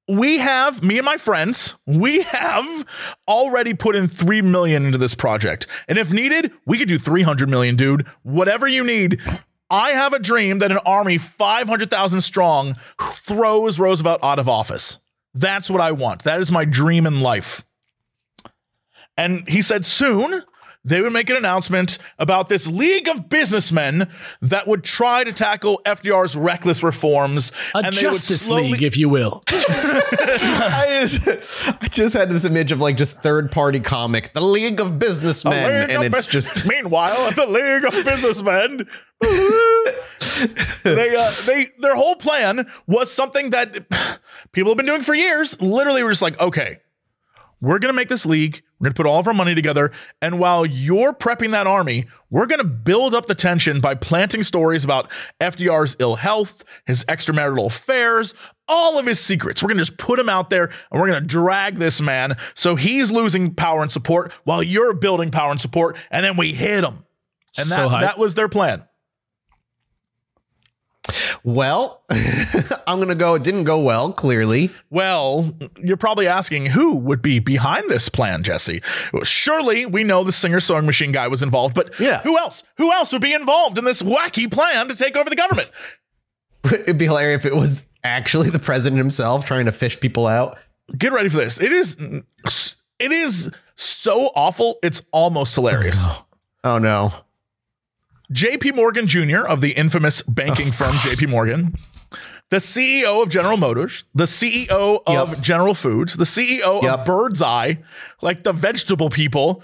we have, me and my friends, we have already put in three million dollars into this project. And if needed, we could do three hundred million dollars, dude, whatever you need. I have a dream that an army five hundred thousand strong throws Roosevelt out of office. That's what I want. That is my dream in life. And he said soon they would make an announcement about this league of businessmen that would try to tackle F D R's reckless reforms. A and justice they would slowly league, if you will. I, just, I just had this image of like just third party comic, the league of businessmen. League and of it's bu just meanwhile, the league of businessmen. they, uh, they, their whole plan was something that people have been doing for years. Literally, we're just like, okay, we're going to make this league. We're going to put all of our money together. And while you're prepping that army, we're going to build up the tension by planting stories about F D R's ill health, his extramarital affairs, all of his secrets. We're going to just put him out there and we're going to drag this man. So he's losing power and support while you're building power and support. And then we hit him. And so that, that was their plan. Well, I'm going to go. It didn't go well, clearly. Well, you're probably asking who would be behind this plan, Jesse. Surely we know the Singer sewing machine guy was involved, but yeah. who else? Who else would be involved in this wacky plan to take over the government? It'd be hilarious if it was actually the president himself trying to fish people out. Get ready for this. It is. It is so awful. It's almost hilarious. Oh, no. Oh, no. J P Morgan Junior of the infamous banking oh, firm J P Morgan, the C E O of General Motors, the C E O of yep. General Foods, the C E O yep. of Bird's Eye, like the vegetable people.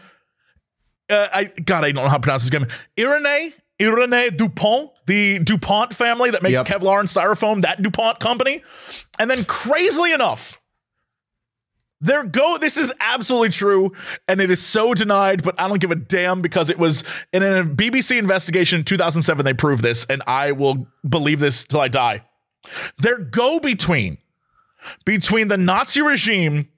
Uh, I God, I don't know how to pronounce his name. Irénée, Irénée DuPont, the DuPont family that makes yep. Kevlar and Styrofoam, that DuPont company. And then crazily enough, There go. This is absolutely true, and it is so denied, but I don't give a damn because it was in a B B C investigation in two thousand seven. They proved this, and I will believe this till I die. Their go-between between the Nazi regime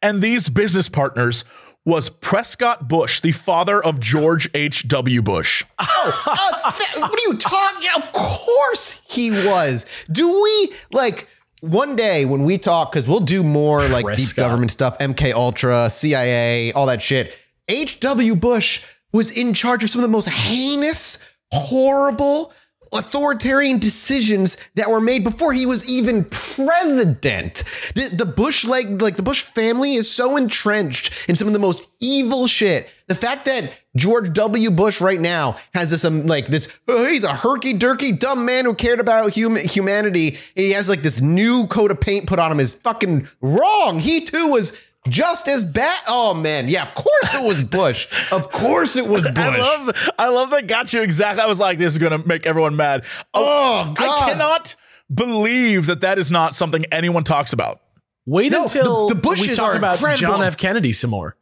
and these business partners was Prescott Bush, the father of George H W Bush. Oh, uh, what are you talking? Of course he was. Do we, like, one day when we talk, because we'll do more like Prescott. Deep government stuff, M K Ultra, C I A, all that shit. H W Bush was in charge of some of the most heinous, horrible, authoritarian decisions that were made before he was even president. The, the Bush like, like the Bush family is so entrenched in some of the most evil shit. The fact that George W. Bush right now has this um, like this, oh, he's a herky jerky dumb man who cared about hum humanity. And he has like this new coat of paint put on him is fucking wrong. He too was just as bad. Oh man, yeah, of course it was Bush. Of course it was Bush. I love, I love that got you exactly. I was like, this is gonna make everyone mad. Oh, oh God. I cannot believe that that is not something anyone talks about. Wait no, until the, the Bushes we talk are about incredible. John F. Kennedy some more.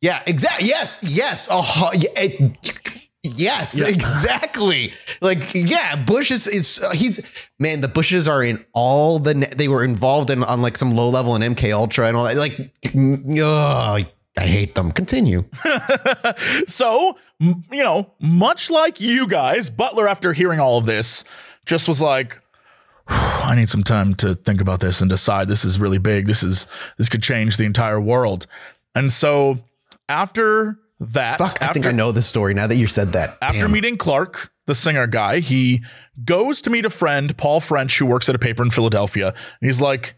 Yeah, exactly. Yes, yes. Oh, it, yes, yeah. Exactly. Like, yeah, Bush is, is uh, he's, man, the Bushes are in all the, they were involved in on like some low level in M K Ultra and all that. Like, oh, I hate them. Continue. So, you know, much like you guys, Butler, after hearing all of this, just was like, I need some time to think about this and decide this is really big. This is, this could change the entire world. And so after that, Fuck, after, I think I know the story now that you said that. After Damn. meeting Clark, the Singer guy, he goes to meet a friend, Paul French, who works at a paper in Philadelphia. And he's like,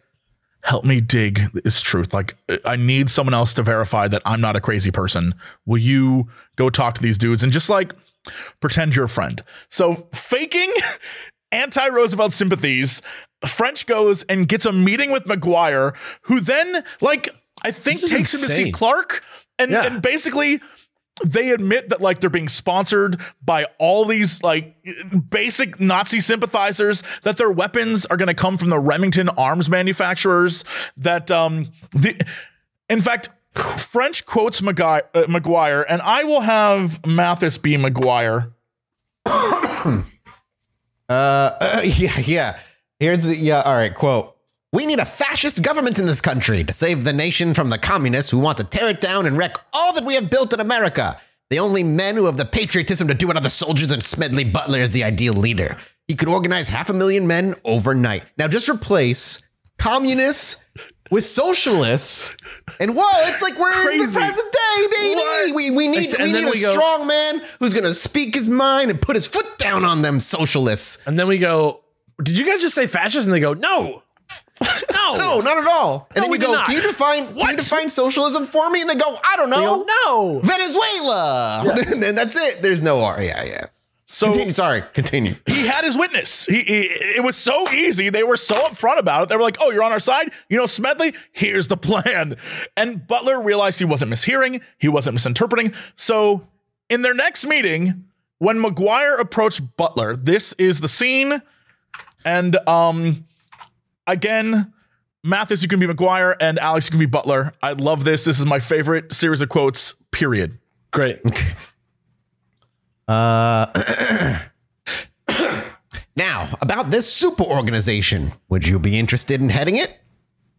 help me dig this truth. Like, I need someone else to verify that I'm not a crazy person. Will you go talk to these dudes and just like pretend you're a friend? So faking anti-Roosevelt sympathies, French goes and gets a meeting with McGuire, who then like, I think takes insane. him to see Clark. And, yeah. and basically they admit that like they're being sponsored by all these like basic Nazi sympathizers, that their weapons are going to come from the Remington arms manufacturers, that um, the, in fact, French quotes McGuire, uh, McGuire and I will have Mathis B. McGuire. uh, uh, yeah, yeah. Here's the, yeah. All right. Quote. We need a fascist government in this country to save the nation from the communists who want to tear it down and wreck all that we have built in America. The only men who have the patriotism to do it are the soldiers, and Smedley Butler is the ideal leader. He could organize half a million men overnight. Now just replace communists with socialists. And whoa, it's like we're Crazy. in the present day, baby. What? We, we need, we need we a go, strong man who's going to speak his mind and put his foot down on them socialists. And then we go, did you guys just say fascist? And they go, no. No, no, not at all. And no, then you go, can you define what? Can you define socialism for me? And they go, I don't know. Go, no, Venezuela. Yeah. And then that's it. There's no R. Yeah, yeah. So continue, sorry, continue. He had his witness. He, he it was so easy. They were so upfront about it. They were like, oh, you're on our side. You know, Smedley, here's the plan. And Butler realized he wasn't mishearing. He wasn't misinterpreting. So in their next meeting, when McGuire approached Butler, this is the scene. And um. Again, Mathis, you can be McGuire, and Alex, you can be Butler. I love this. This is my favorite series of quotes, period. Great. uh, now, about this super organization, would you be interested in heading it?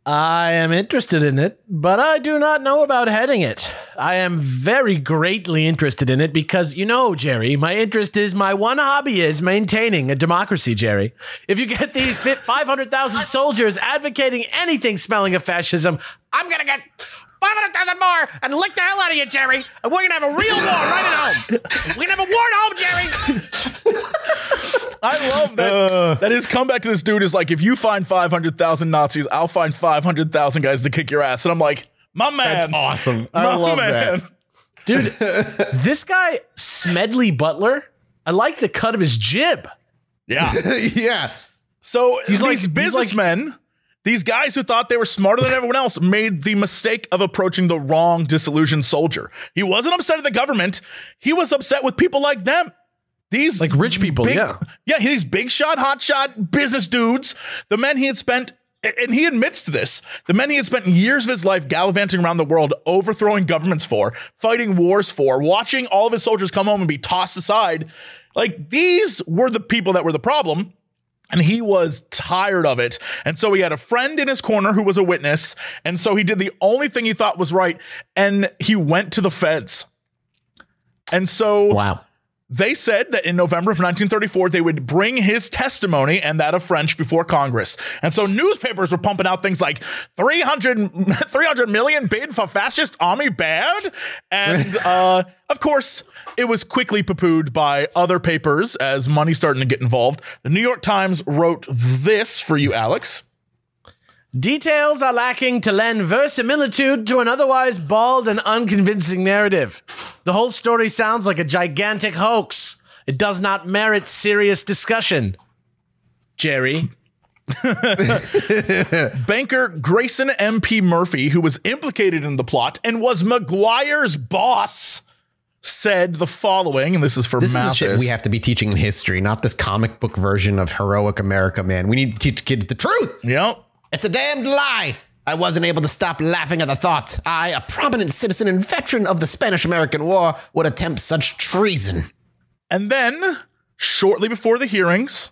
I am interested in it, but I do not know about heading it. I am very greatly interested in it because, you know, Jerry, my interest is, my one hobby is maintaining a democracy, Jerry. If you get these five hundred thousand soldiers advocating anything smelling of fascism, I'm going to get five hundred thousand more and lick the hell out of you, Jerry. And we're going to have a real war right at home. We're going to have a war at home, Jerry. I love that. Uh, that his comeback to this dude is like, if you find five hundred thousand Nazis, I'll find five hundred thousand guys to kick your ass. And I'm like, my man. That's awesome. I love man. that. Dude, this guy, Smedley Butler, I like the cut of his jib. Yeah. Yeah. So he's these like, businessmen, he's like, these guys who thought they were smarter than everyone else made the mistake of approaching the wrong disillusioned soldier. He wasn't upset at the government. He was upset with people like them. These like rich people, big, yeah. Yeah, these big shot, hot shot business dudes, the men he had spent, and he admits to this, the men he had spent years of his life gallivanting around the world, overthrowing governments for, fighting wars for, watching all of his soldiers come home and be tossed aside. Like, these were the people that were the problem. And he was tired of it. And so he had a friend in his corner who was a witness. And so he did the only thing he thought was right. And he went to the feds. And so wow. They said that in November of nineteen thirty-four, they would bring his testimony and that of French before Congress. And so newspapers were pumping out things like three hundred, three hundred million bid for fascist army bad. And uh, of course, it was quickly poo-pooed by other papers as money starting to get involved. The New York Times wrote this for you, Alex. Details are lacking to lend verisimilitude to an otherwise bald and unconvincing narrative. The whole story sounds like a gigantic hoax. It does not merit serious discussion. Jerry. Banker Grayson M P Murphy, who was implicated in the plot and was McGuire's boss, said the following, and this is for this Mathis. Is the shit we have to be teaching in history, not this comic book version of heroic America, man. We need to teach kids the truth. Yep. It's a damned lie. I wasn't able to stop laughing at the thought. I, a prominent citizen and veteran of the Spanish-American War, would attempt such treason. And then, shortly before the hearings,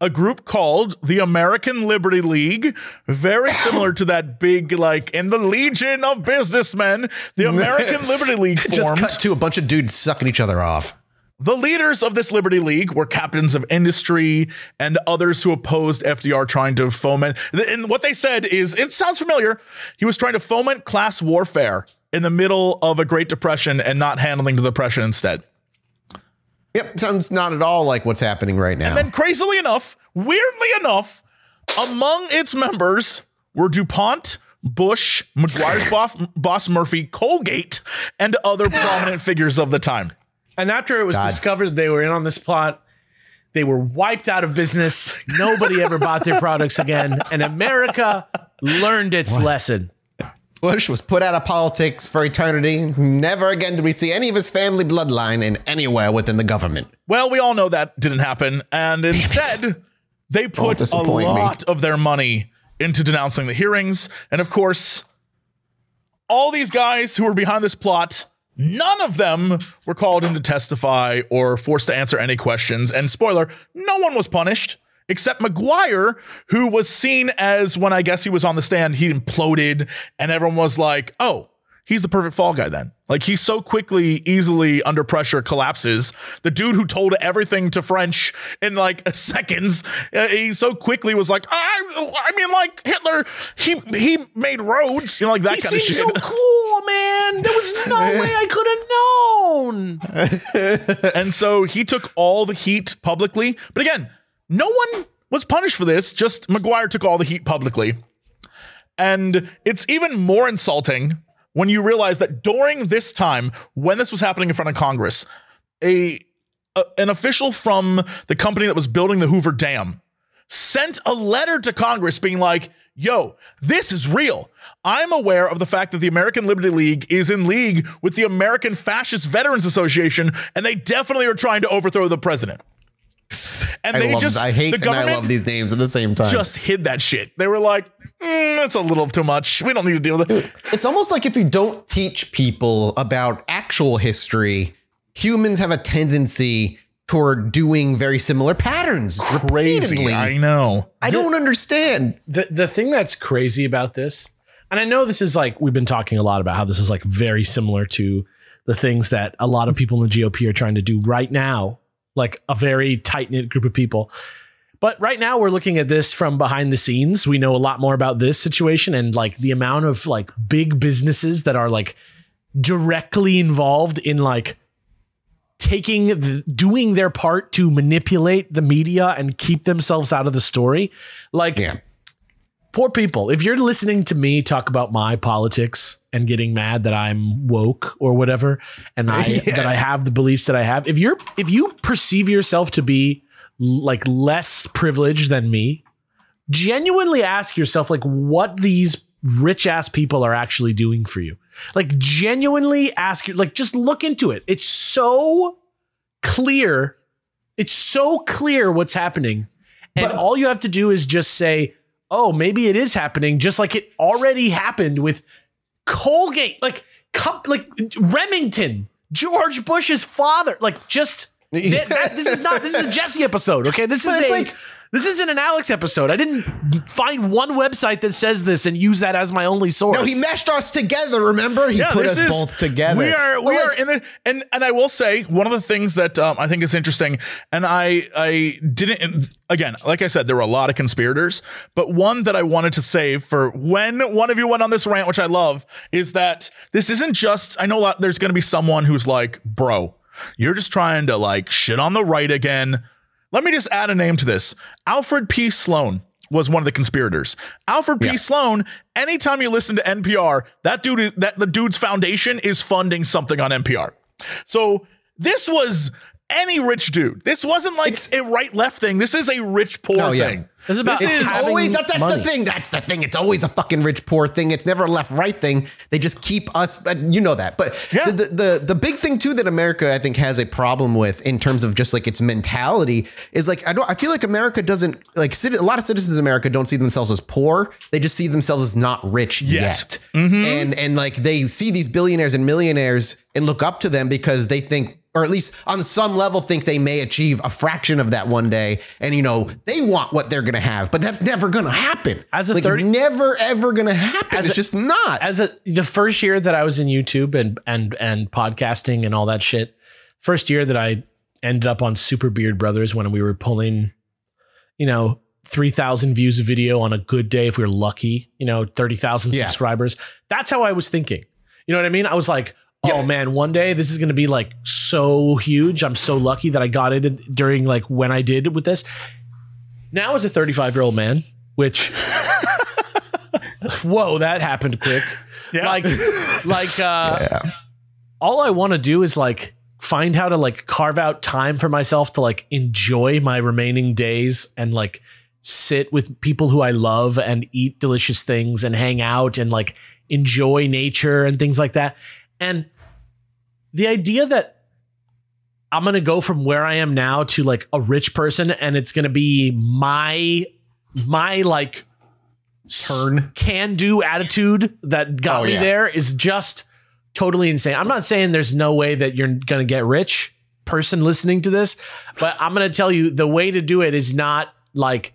a group called the American Liberty League, very similar to that big, like, in the Legion of Businessmen, the American Liberty League formed. Just cut to a bunch of dudes sucking each other off. The leaders of this Liberty League were captains of industry and others who opposed F D R trying to foment. And what they said is, it sounds familiar. He was trying to foment class warfare in the middle of a Great Depression and not handling the Depression instead. Yep. Sounds not at all like what's happening right now. And then crazily enough, weirdly enough, among its members were DuPont, Bush, McGuire's boss, boss Murphy, Colgate, and other prominent figures of the time. And after it was God. discovered they were in on this plot, they were wiped out of business. Nobody ever bought their products again. And America learned its what? lesson. Bush was put out of politics for eternity. Never again did we see any of his family bloodline in anywhere within the government. Well, we all know that didn't happen. And instead, they put a lot me. of their money into denouncing the hearings. And of course, all these guys who were behind this plot, none of them were called in to testify or forced to answer any questions. And spoiler, no one was punished except McGuire, who was seen as, when I guess he was on the stand, he imploded and everyone was like, oh, he's the perfect fall guy then. Like, he so quickly, easily under pressure collapses. The dude who told everything to French in like seconds, uh, he so quickly was like, I, I mean, like Hitler, he he made roads, you know, like that he kind of shit. He seemed so cool, man. There was no way I could have known. And so he took all the heat publicly. But again, no one was punished for this. Just McGuire took all the heat publicly. And it's even more insulting when you realize that during this time, when this was happening in front of Congress, a, a an official from the company that was building the Hoover Dam sent a letter to Congress being like, yo, this is real. I'm aware of the fact that the American Liberty League is in league with the American Fascist Veterans Association, and they definitely are trying to overthrow the president. And I they just, I hate the government, and I love these names at the same time. Just hid that shit. They were like, mm, that's a little too much. We don't need to deal with it. It's almost like if you don't teach people about actual history, humans have a tendency toward doing very similar patterns. Crazy. Repeatedly. I know. I don't the, understand. The, the thing that's crazy about this, and I know this is like, we've been talking a lot about how this is like very similar to the things that a lot of people in the G O P are trying to do right now. Like a very tight-knit group of people. But right now we're looking at this from behind the scenes. We know a lot more about this situation and like the amount of like big businesses that are like directly involved in like taking, the, doing their part to manipulate the media and keep themselves out of the story. Like yeah. Poor people, if you're listening to me talk about my politics and getting mad that I'm woke or whatever, and I, yeah. that I have the beliefs that I have. If you're, if you perceive yourself to be like less privileged than me, genuinely ask yourself like what these rich ass people are actually doing for you. Like genuinely ask you, like just look into it. It's so clear. It's so clear what's happening. And but all you have to do is just say, oh, maybe it is happening just like it already happened with Colgate, like cup, like Remington, George Bush's father, like just th that, this is not this is a Jesse episode. OK, this but is a, like This isn't an Alex episode. I didn't find one website that says this and use that as my only source. No, he meshed us together. Remember, he yeah, put us is, both together. We are, we well, are in the, and and I will say one of the things that um, I think is interesting, and I I didn't again, like I said, there were a lot of conspirators, but one that I wanted to save for when one of you went on this rant, which I love, is that this isn't just. I know a lot, there's going to be someone who's like, bro, you're just trying to like shit on the right again. Let me just add a name to this. Alfred P. Sloan was one of the conspirators. Alfred P. Yeah. Sloan, anytime you listen to N P R, that dude, is, that the dude's foundation is funding something on N P R. So this was any rich dude. This wasn't like it's, a right-left thing. This is a rich-poor oh, yeah. thing. It's about this it's is always that's, that's the thing. That's the thing. It's always a fucking rich-poor thing. It's never a left-right thing. They just keep us. You know that. But yeah. the, the the big thing too that America I think has a problem with in terms of just like its mentality is like I don't. I feel like America doesn't like a lot of citizens of America don't see themselves as poor. They just see themselves as not rich yes. yet. Mm-hmm. And and like they see these billionaires and millionaires and look up to them because they think. Or at least on some level think they may achieve a fraction of that one day. And, you know, they want what they're going to have, but that's never going to happen. As a like, thirty, never, ever going to happen. It's a, just not as a, the first year that I was in YouTube and, and, and podcasting and all that shit. First year that I ended up on Super Beard Brothers when we were pulling, you know, three thousand views a video on a good day. If we were lucky, you know, thirty thousand yeah. subscribers. That's how I was thinking. You know what I mean? I was like, oh man, one day this is going to be like so huge. I'm so lucky that I got it during like when I did with this. Now as a thirty-five year old man, which whoa, that happened quick. Yeah. Like, like, uh, yeah. all I want to do is like find how to like carve out time for myself to like enjoy my remaining days and like sit with people who I love and eat delicious things and hang out and like enjoy nature and things like that. And the idea that I'm going to go from where I am now to like a rich person and it's going to be my, my like turn can do attitude that got oh, me yeah. there is just totally insane. I'm not saying there's no way that you're going to get rich person listening to this, but I'm going to tell you the way to do it is not like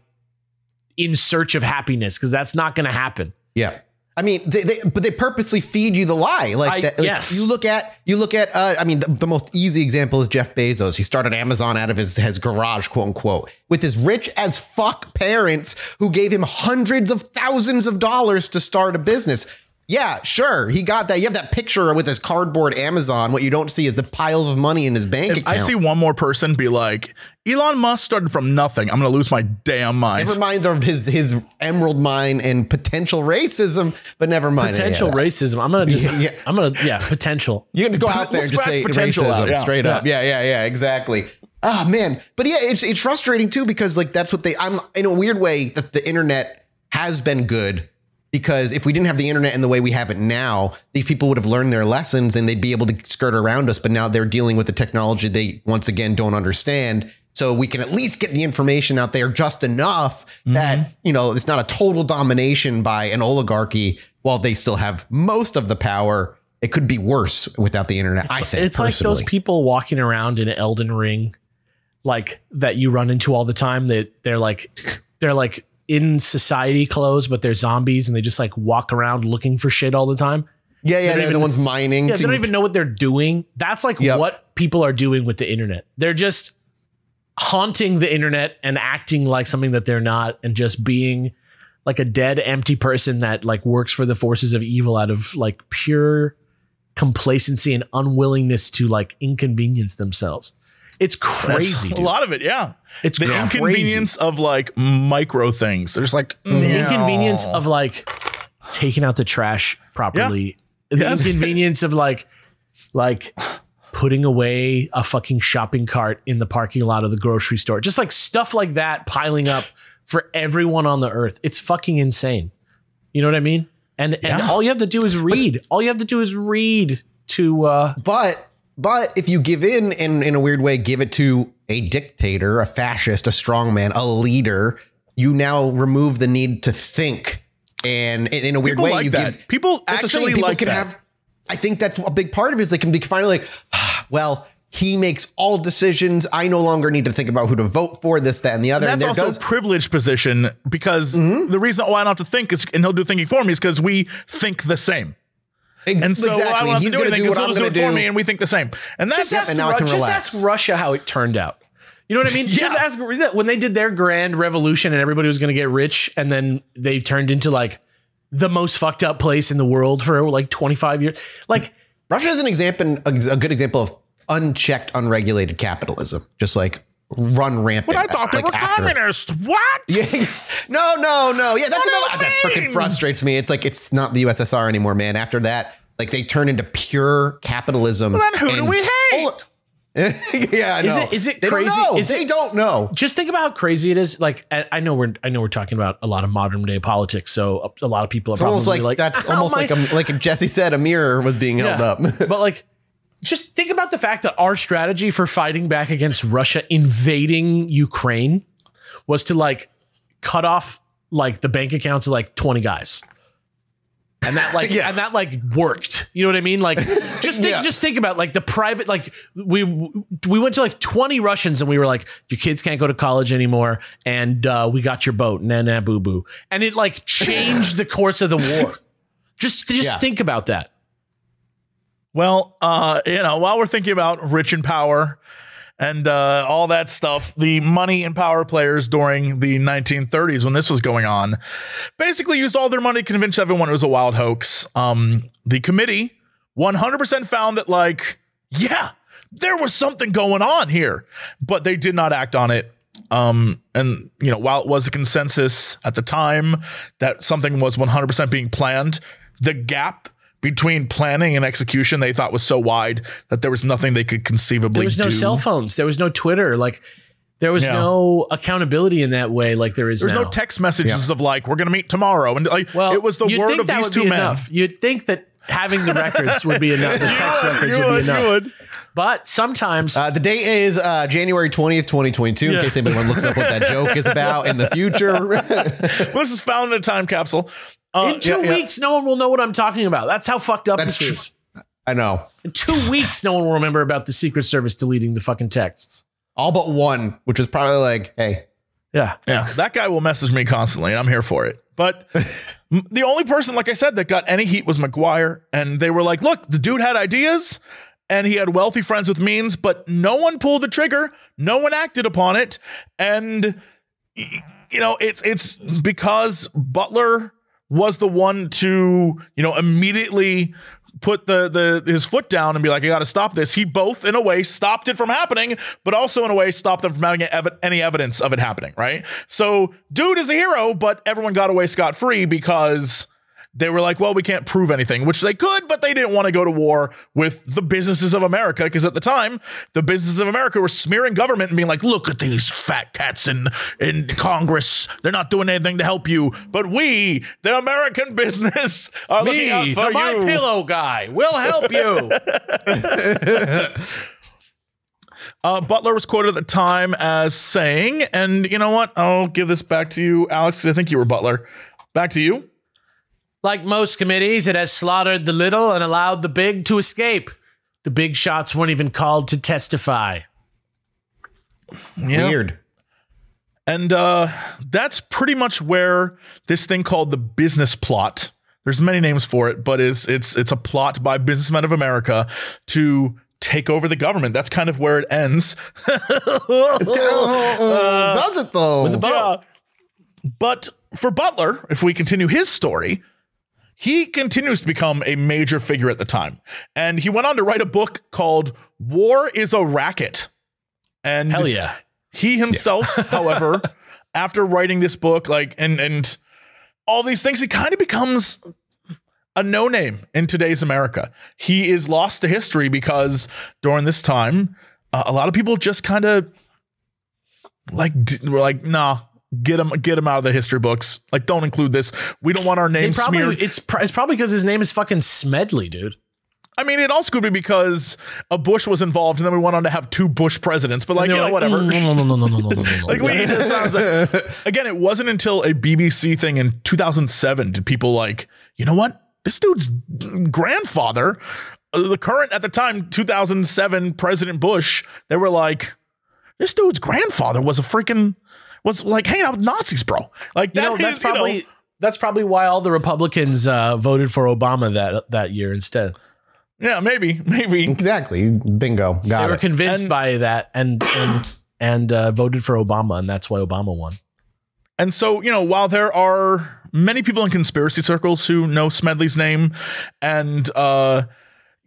in search of happiness. Cause that's not going to happen. Yeah. I mean, they, they, but they purposely feed you the lie. Like, I, that, like yes. you look at, you look at, uh, I mean, the, the most easy example is Jeff Bezos. He started Amazon out of his, his garage, quote unquote, with his rich as fuck parents who gave him hundreds of thousands of dollars to start a business. Yeah, sure. He got that. You have that picture with his cardboard Amazon. What you don't see is the piles of money in his bank if account. I see one more person be like, Elon Musk started from nothing. I'm going to lose my damn mind. Never mind of his, his emerald mine and potential racism, but never mind. Potential yeah, yeah. racism. I'm going to just, yeah. I'm going to, yeah, potential. You're going to go out there we'll and just say racism out, yeah. straight yeah. up. Yeah, yeah, yeah, exactly. Oh, man. But yeah, it's, it's frustrating too, because like, that's what they, I'm in a weird way that the internet has been good. Because if we didn't have the internet in the way we have it now, these people would have learned their lessons and they'd be able to skirt around us. But now they're dealing with the technology they once again don't understand. So we can at least get the information out there just enough mm-hmm. that, you know, it's not a total domination by an oligarchy while they still have most of the power. It could be worse without the internet, it's, I think. It's personally. Like those people walking around in Elden Ring, like that you run into all the time that they're like, they're like, in society clothes, but they're zombies and they just like walk around looking for shit all the time. Yeah, yeah, they're even, the ones mining. Yeah, they don't even know what they're doing. That's like yep. what people are doing with the internet. They're just haunting the internet and acting like something that they're not and just being like a dead, empty person that like works for the forces of evil out of like pure complacency and unwillingness to like inconvenience themselves. It's crazy. That's a lot of it. Yeah. It's the crazy. Inconvenience of like micro things. There's like no. the inconvenience of like taking out the trash properly. Yeah. The yes. inconvenience of like, like putting away a fucking shopping cart in the parking lot of the grocery store, just like stuff like that piling up for everyone on the earth. It's fucking insane. You know what I mean? And, yeah. and all you have to do is read. All you have to do is read to, uh, but But if you give in and in a weird way, give it to a dictator, a fascist, a strongman, a leader, you now remove the need to think. And in a weird people way, like you that. Give people actually people like can that. Have. I think that's a big part of it is they can be finally like, ah, well, He makes all decisions. I no longer need to think about who to vote for, this, that, and the other. And, and that's there also goes a privileged position, because mm-hmm. the reason why I don't have to think is, and he'll do thinking for me, is because we think the same. Ex and so exactly. I don't have He's to do anything, because he'll just do it do. for me, and we think the same. And that's just, and ask, just ask Russia how it turned out. You know what I mean? yeah. Just ask when they did their grand revolution and everybody was going to get rich, and then they turned into like the most fucked up place in the world for like twenty-five years. Like Russia is an example, a good example of unchecked, unregulated capitalism, just like run rampant. But I thought they like were communist. What? Yeah. No, no, no. Yeah, that's another that freaking frustrates me. It's like it's not the U S S R anymore, man. After that, like they turn into pure capitalism. Well, then who do we hate? yeah, I know. Is it, is it they crazy? Don't is they it, don't know. Just think about how crazy it is. Like I, I know we're I know we're talking about a lot of modern day politics, so a, a lot of people are it's probably almost like, like that's oh, almost my. like a, like Jesse said, a mirror was being yeah. held up. But like, just think about the fact that our strategy for fighting back against Russia invading Ukraine was to like cut off like the bank accounts of like twenty guys. And that like yeah. and that like worked. You know what I mean? Like just think, yeah. just think about like the private, like we we went to like twenty Russians and we were like, your kids can't go to college anymore. And uh, we got your boat. Nah, nah, boo, boo. And it like changed the course of the war. Just just yeah. think about that. Well, uh, you know, while we're thinking about rich in power and uh, all that stuff, the money and power players during the nineteen thirties, when this was going on, basically used all their money to convince everyone it was a wild hoax. Um, the committee one hundred percent found that, like, yeah, there was something going on here, but they did not act on it. Um, and, you know, while it was the consensus at the time that something was one hundred percent being planned, the gap between planning and execution, they thought was so wide that there was nothing they could conceivably do. There was no do. cell phones. There was no Twitter. Like there was yeah. no accountability in that way. Like there is There's now. no text messages yeah. of like, we're going to meet tomorrow. And like, well, it was the word of these two men. Enough. You'd think that having the records would be enough. The text records would, would be enough. Would. But sometimes uh, the date is uh, January twentieth, twenty twenty-two, yeah. in case anyone looks up what that joke is about in the future. Well, this is found in a time capsule. Uh, in two yeah, weeks, yeah. no one will know what I'm talking about. That's how fucked up That's this is. True. I know. In two weeks, no one will remember about the Secret Service deleting the fucking texts. All but one, which was probably like, hey. Yeah. Yeah. That guy will message me constantly, and I'm here for it. But the only person, like I said, that got any heat was McGuire. And they were like, look, the dude had ideas, and he had wealthy friends with means, but no one pulled the trigger. No one acted upon it. And, you know, it's it's because Butler was the one to, you know, immediately put the the his foot down and be like, I got to stop this. He both, in a way, stopped it from happening, but also in a way stopped them from having ev any evidence of it happening, right? So dude is a hero, but everyone got away scot-free because they were like, well, we can't prove anything, which they could, but they didn't want to go to war with the businesses of America, because at the time, the businesses of America were smearing government and being like, look at these fat cats in, in Congress. They're not doing anything to help you. But we, the American business, are Me, looking out for you. My pillow guy will help you. Uh, Butler was quoted at the time as saying, and you know what? I'll give this back to you, Alex. I think you were Butler. Back to you. Like most committees, it has slaughtered the little and allowed the big to escape. The big shots weren't even called to testify. Yep. Weird. And uh, that's pretty much where this thing called the business plot. There's many names for it, but it's it's it's a plot by businessmen of America to take over the government. That's kind of where it ends. uh, Does it though? With the bow. Yeah. But for Butler, if we continue his story, he continues to become a major figure at the time. And he went on to write a book called War Is a Racket. And hell yeah. He himself, yeah. however, after writing this book, like and and all these things, he kind of becomes a no-name in today's America. He is lost to history because during this time, uh, a lot of people just kind of like were like, nah. Get him, get him out of the history books. Like, don't include this. We don't want our names probably, smeared. It's, pr it's probably because his name is fucking Smedley, dude. I mean, it also could be because a Bush was involved, and then we went on to have two Bush presidents. But like, you know, like, whatever. No, no, no, no, no, no, no, no. Like, we, it just sounds like, again, it wasn't until a B B C thing in two thousand seven did people like, you know what? This dude's grandfather the current, at the time, two thousand seven President Bush, they were like, this dude's grandfather was a freaking, was like hanging out with Nazis, bro. Like that, you know, is, that's probably, you know, that's probably why all the Republicans uh, voted for Obama that that year instead. Yeah, maybe, maybe. Exactly. Bingo. Got they it. Were convinced and, by that and and, and uh, voted for Obama, and that's why Obama won. And so, you know, while there are many people in conspiracy circles who know Smedley's name, and uh,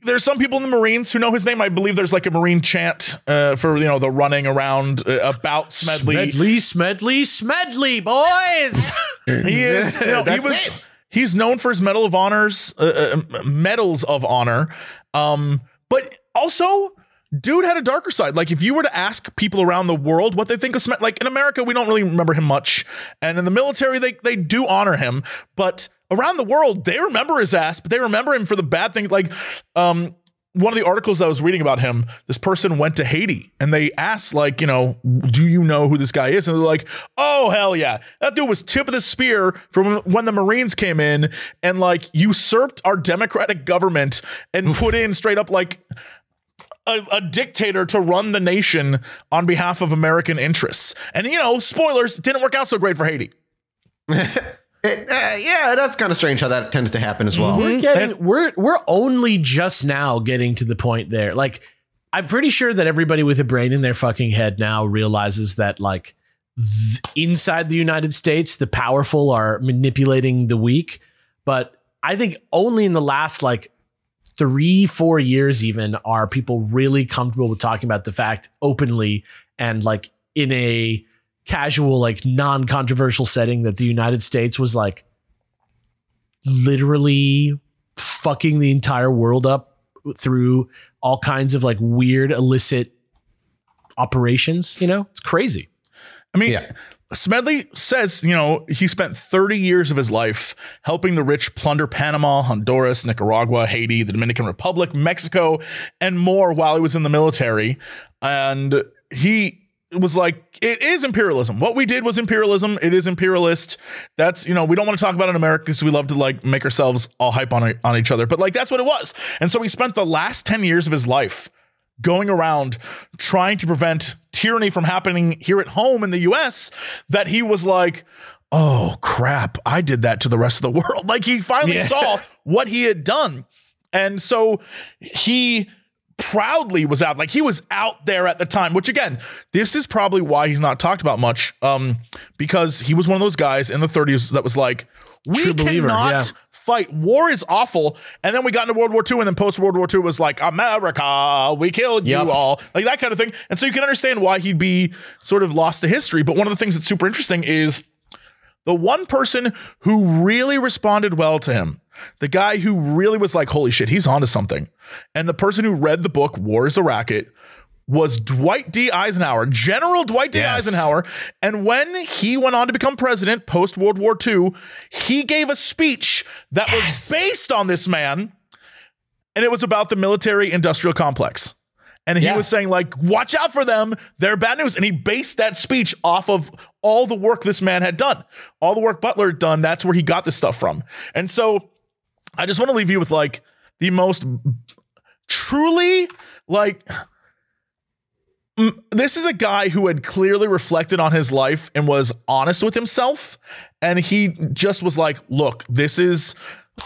there's some people in the Marines who know his name. I believe there's like a Marine chant uh, for, you know, the running around uh, about Smedley. Smedley, Smedley, Smedley, boys. He is. You know, he was. It. He's known for his Medal of Honors, uh, uh, medals of honor, um, but also. Dude had a darker side. Like, if you were to ask people around the world what they think of Smedley, like in America, we don't really remember him much. And in the military, they, they do honor him. But around the world, they remember his ass, but they remember him for the bad things. Like, um, one of the articles I was reading about him, this person went to Haiti and they asked, like, you know, do you know who this guy is? And they're like, oh, hell yeah. That dude was tip of the spear from when the Marines came in and, like, usurped our democratic government and put in straight up, like, A, a dictator to run the nation on behalf of American interests. And, you know, spoilers, didn't work out so great for Haiti. it, uh, yeah, that's kind of strange how that tends to happen as well. We're, getting, we're, we're only just now getting to the point there. Like, I'm pretty sure that everybody with a brain in their fucking head now realizes that, like, th- inside the United States, the powerful are manipulating the weak. But I think only in the last, like, three, four years even are people really comfortable with talking about the fact openly and like in a casual, like non-controversial setting that the United States was like literally fucking the entire world up through all kinds of like weird illicit operations. You know, it's crazy. I mean, yeah. Smedley says, you know, he spent thirty years of his life helping the rich plunder Panama, Honduras, Nicaragua, Haiti, the Dominican Republic, Mexico, and more while he was in the military. And he was like, it is imperialism. What we did was imperialism. It is imperialist. That's, you know, we don't want to talk about it in America because we love to like make ourselves all hype on, on each other. But like, that's what it was. And so he spent the last ten years of his life going around trying to prevent tyranny from happening here at home in the U S that he was like, oh crap, I did that to the rest of the world. Like he finally yeah. saw what he had done. And so he proudly was out, like he was out there at the time, which again, this is probably why he's not talked about much, um, because he was one of those guys in the thirties that was like, we True believer, cannot yeah. fight. War is awful. And then we got into World War Two, and then post World War Two was like, America, we killed yep. you all, like that kind of thing. And so you can understand why he'd be sort of lost to history. But one of the things that's super interesting is the one person who really responded well to him, the guy who really was like, holy shit, he's onto something. And the person who read the book, War Is a Racket, was Dwight D. Eisenhower, General Dwight D. Yes. Eisenhower. And when he went on to become president post-World War Two, he gave a speech that yes. was based on this man, and it was about the military-industrial complex. And he yeah. was saying, like, watch out for them. They're bad news. And he based that speech off of all the work this man had done, all the work Butler had done. That's where he got this stuff from. And so I just want to leave you with, like, the most truly, like... This is a guy who had clearly reflected on his life and was honest with himself. And he just was like, look, this is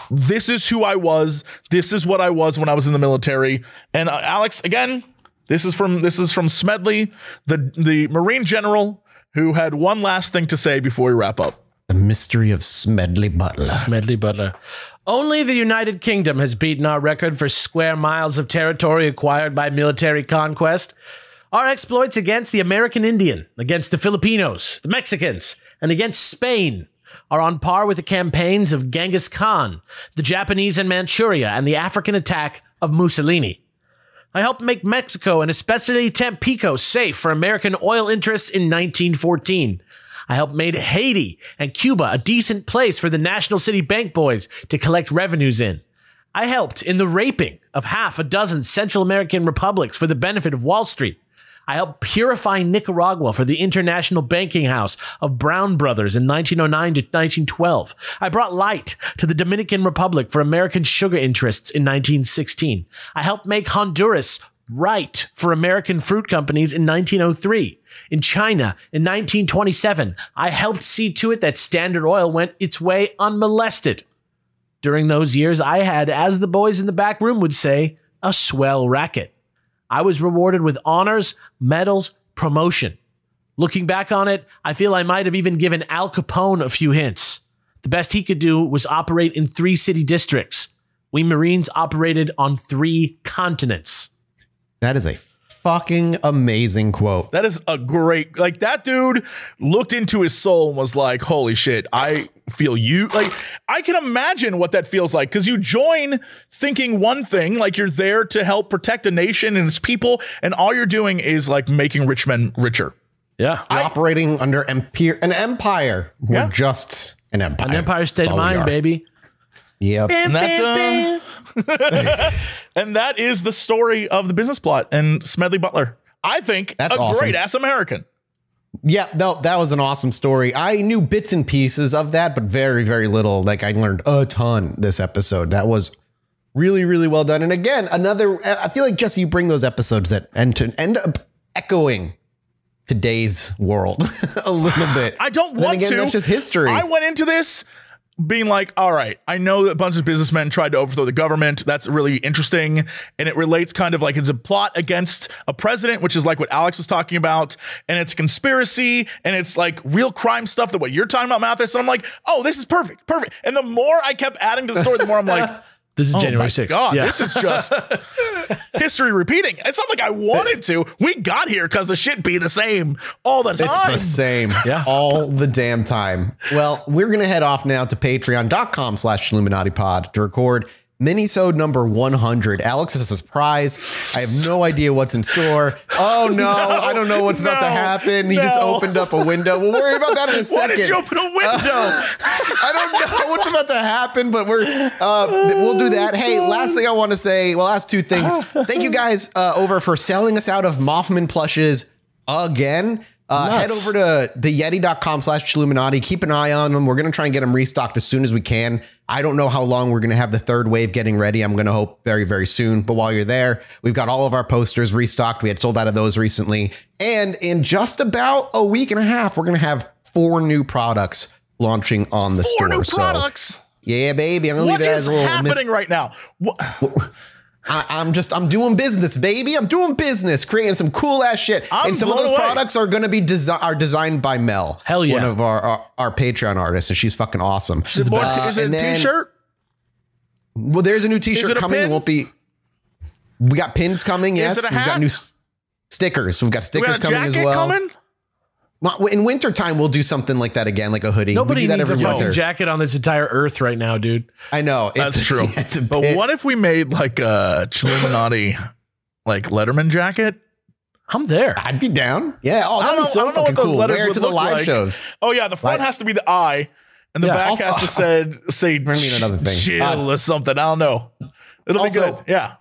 this is who I was. This is what I was when I was in the military. And uh, Alex, again, this is from this is from Smedley, the, the Marine general who had one last thing to say before we wrap up. The mystery of Smedley Butler. Smedley Butler. Only the United Kingdom has beaten our record for square miles of territory acquired by military conquest. Our exploits against the American Indian, against the Filipinos, the Mexicans, and against Spain are on par with the campaigns of Genghis Khan, the Japanese in Manchuria, and the African attack of Mussolini. I helped make Mexico and especially Tampico safe for American oil interests in nineteen fourteen. I helped make Haiti and Cuba a decent place for the National City Bank boys to collect revenues in. I helped in the raping of half a dozen Central American republics for the benefit of Wall Street. I helped purify Nicaragua for the International Banking House of Brown Brothers in nineteen oh nine to nineteen twelve. I brought light to the Dominican Republic for American sugar interests in nineteen sixteen. I helped make Honduras right for American fruit companies in nineteen oh three. In China in nineteen twenty-seven, I helped see to it that Standard Oil went its way unmolested. During those years, I had, as the boys in the back room would say, a swell racket. I was rewarded with honors, medals, promotion. Looking back on it, I feel I might have even given Al Capone a few hints. The best he could do was operate in three city districts. We Marines operated on three continents. That is a fucking amazing quote. That is a great, like, that dude looked into his soul and was like, holy shit, I feel you. Like, I can imagine what that feels like, because you join thinking one thing, like you're there to help protect a nation and its people, and all you're doing is like making rich men richer. Yeah. You're I, operating under empire, an empire. Yeah. We're just an empire. An empire state of mind, baby. Yep. And that, uh, and that is the story of the business plot and Smedley Butler. I think that's a awesome. Great ass American. Yeah, no, that was an awesome story. I knew bits and pieces of that, but very, very little. Like, I learned a ton this episode. That was really, really well done. And again, another, I feel like, Jesse, you bring those episodes that end, to end up echoing today's world a little bit. I don't want again, to. That's just history. I went into this being like, all right, I know that a bunch of businessmen tried to overthrow the government. That's really interesting. And it relates kind of like it's a plot against a president, which is like what Alex was talking about. And it's conspiracy and it's like real crime stuff that what you're talking about, Mathis. And I'm like, oh, this is perfect. Perfect. And the more I kept adding to the story, the more I'm like, this is oh January sixth. God, yeah. This is just history repeating. It's not like I wanted to. We got here because the shit be the same all the time. It's the same yeah. all the damn time. Well, we're going to head off now to patreon.com slash Chiluminati pod to record minisode number one hundred. Alex is a surprise. I have no idea what's in store. Oh, no. no I don't know what's no, about to happen. He no. just opened up a window. We'll worry about that in a second. Why did you open a window? Uh, I don't know what's about to happen, but we're uh, we'll do that. Hey, last thing I want to say, well, last two things. Thank you guys uh, over for selling us out of Mothman plushes again. Uh, head over to theyeti.com slash Chiluminati. Keep an eye on them. We're going to try and get them restocked as soon as we can. I don't know how long we're going to have the third wave getting ready. I'm going to hope very, very soon. But while you're there, we've got all of our posters restocked. We had sold out of those recently. And in just about a week and a half, we're going to have four new products launching on the four store. Four new so, products? Yeah, baby. I'm going to leave that as a little... What is happening right now? What? I, I'm just, I'm doing business, baby. I'm doing business, creating some cool ass shit. I'm and some of those away. products are going to be desi are designed by Mel. Hell yeah. One of our, our, our Patreon artists, and she's fucking awesome. Is it, more, uh, is it a then, t-shirt? Well, there's a new t-shirt coming. It won't be, we got pins coming. Yes. We've got new st stickers. We've got stickers we coming as well. Coming? In wintertime, we'll do something like that again, like a hoodie. Nobody do that needs every a winter. jacket on this entire earth right now, dude. I know. It's, That's true. Yeah, it's but what if we made like a Chiluminati, like Letterman jacket? I'm there. I'd be down. Yeah. Oh, that'd be so fucking cool. Wear it to the live like. shows. Oh, yeah. The front live. has to be the eye, and the yeah, back also, has to said, say, I mean, another thing. Chill uh, or something. I don't know. It'll also, be good. Yeah.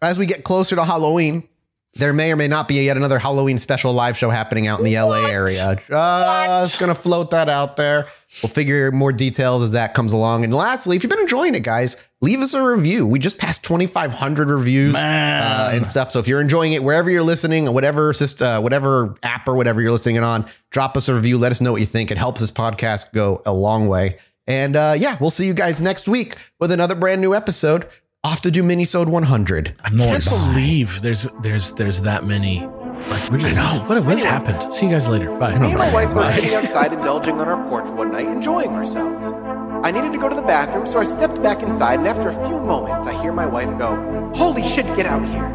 As we get closer to Halloween, there may or may not be yet another Halloween special live show happening out in the what? L A area. Just going to float that out there. We'll figure more details as that comes along. And lastly, if you've been enjoying it, guys, leave us a review. We just passed twenty-five hundred reviews uh, and stuff. So if you're enjoying it, wherever you're listening, whatever uh, whatever app or whatever you're listening it on, drop us a review. Let us know what you think. It helps this podcast go a long way. And uh, yeah, we'll see you guys next week with another brand new episode. Off to do minisode one hundred. I can't believe there's there's there's that many. Like, really, I know. What what's anyway. happened? See you guys later. Bye. Me and my wife were sitting outside indulging on our porch one night, enjoying ourselves. I needed to go to the bathroom, so I stepped back inside, and after a few moments, I hear my wife go, "Holy shit, get out of here!"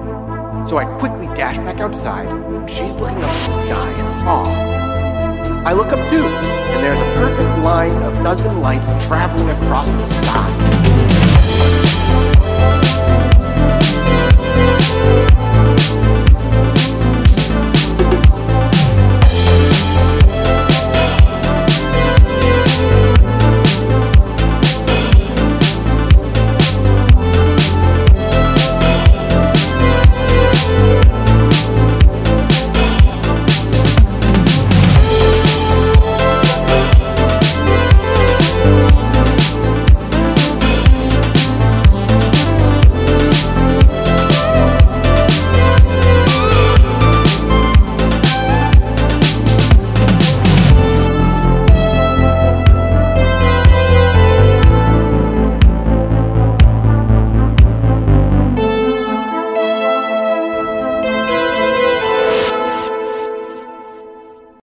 So I quickly dash back outside, and she's looking up at the sky in awe. I look up too, and there's a perfect line of dozen lights traveling across the sky.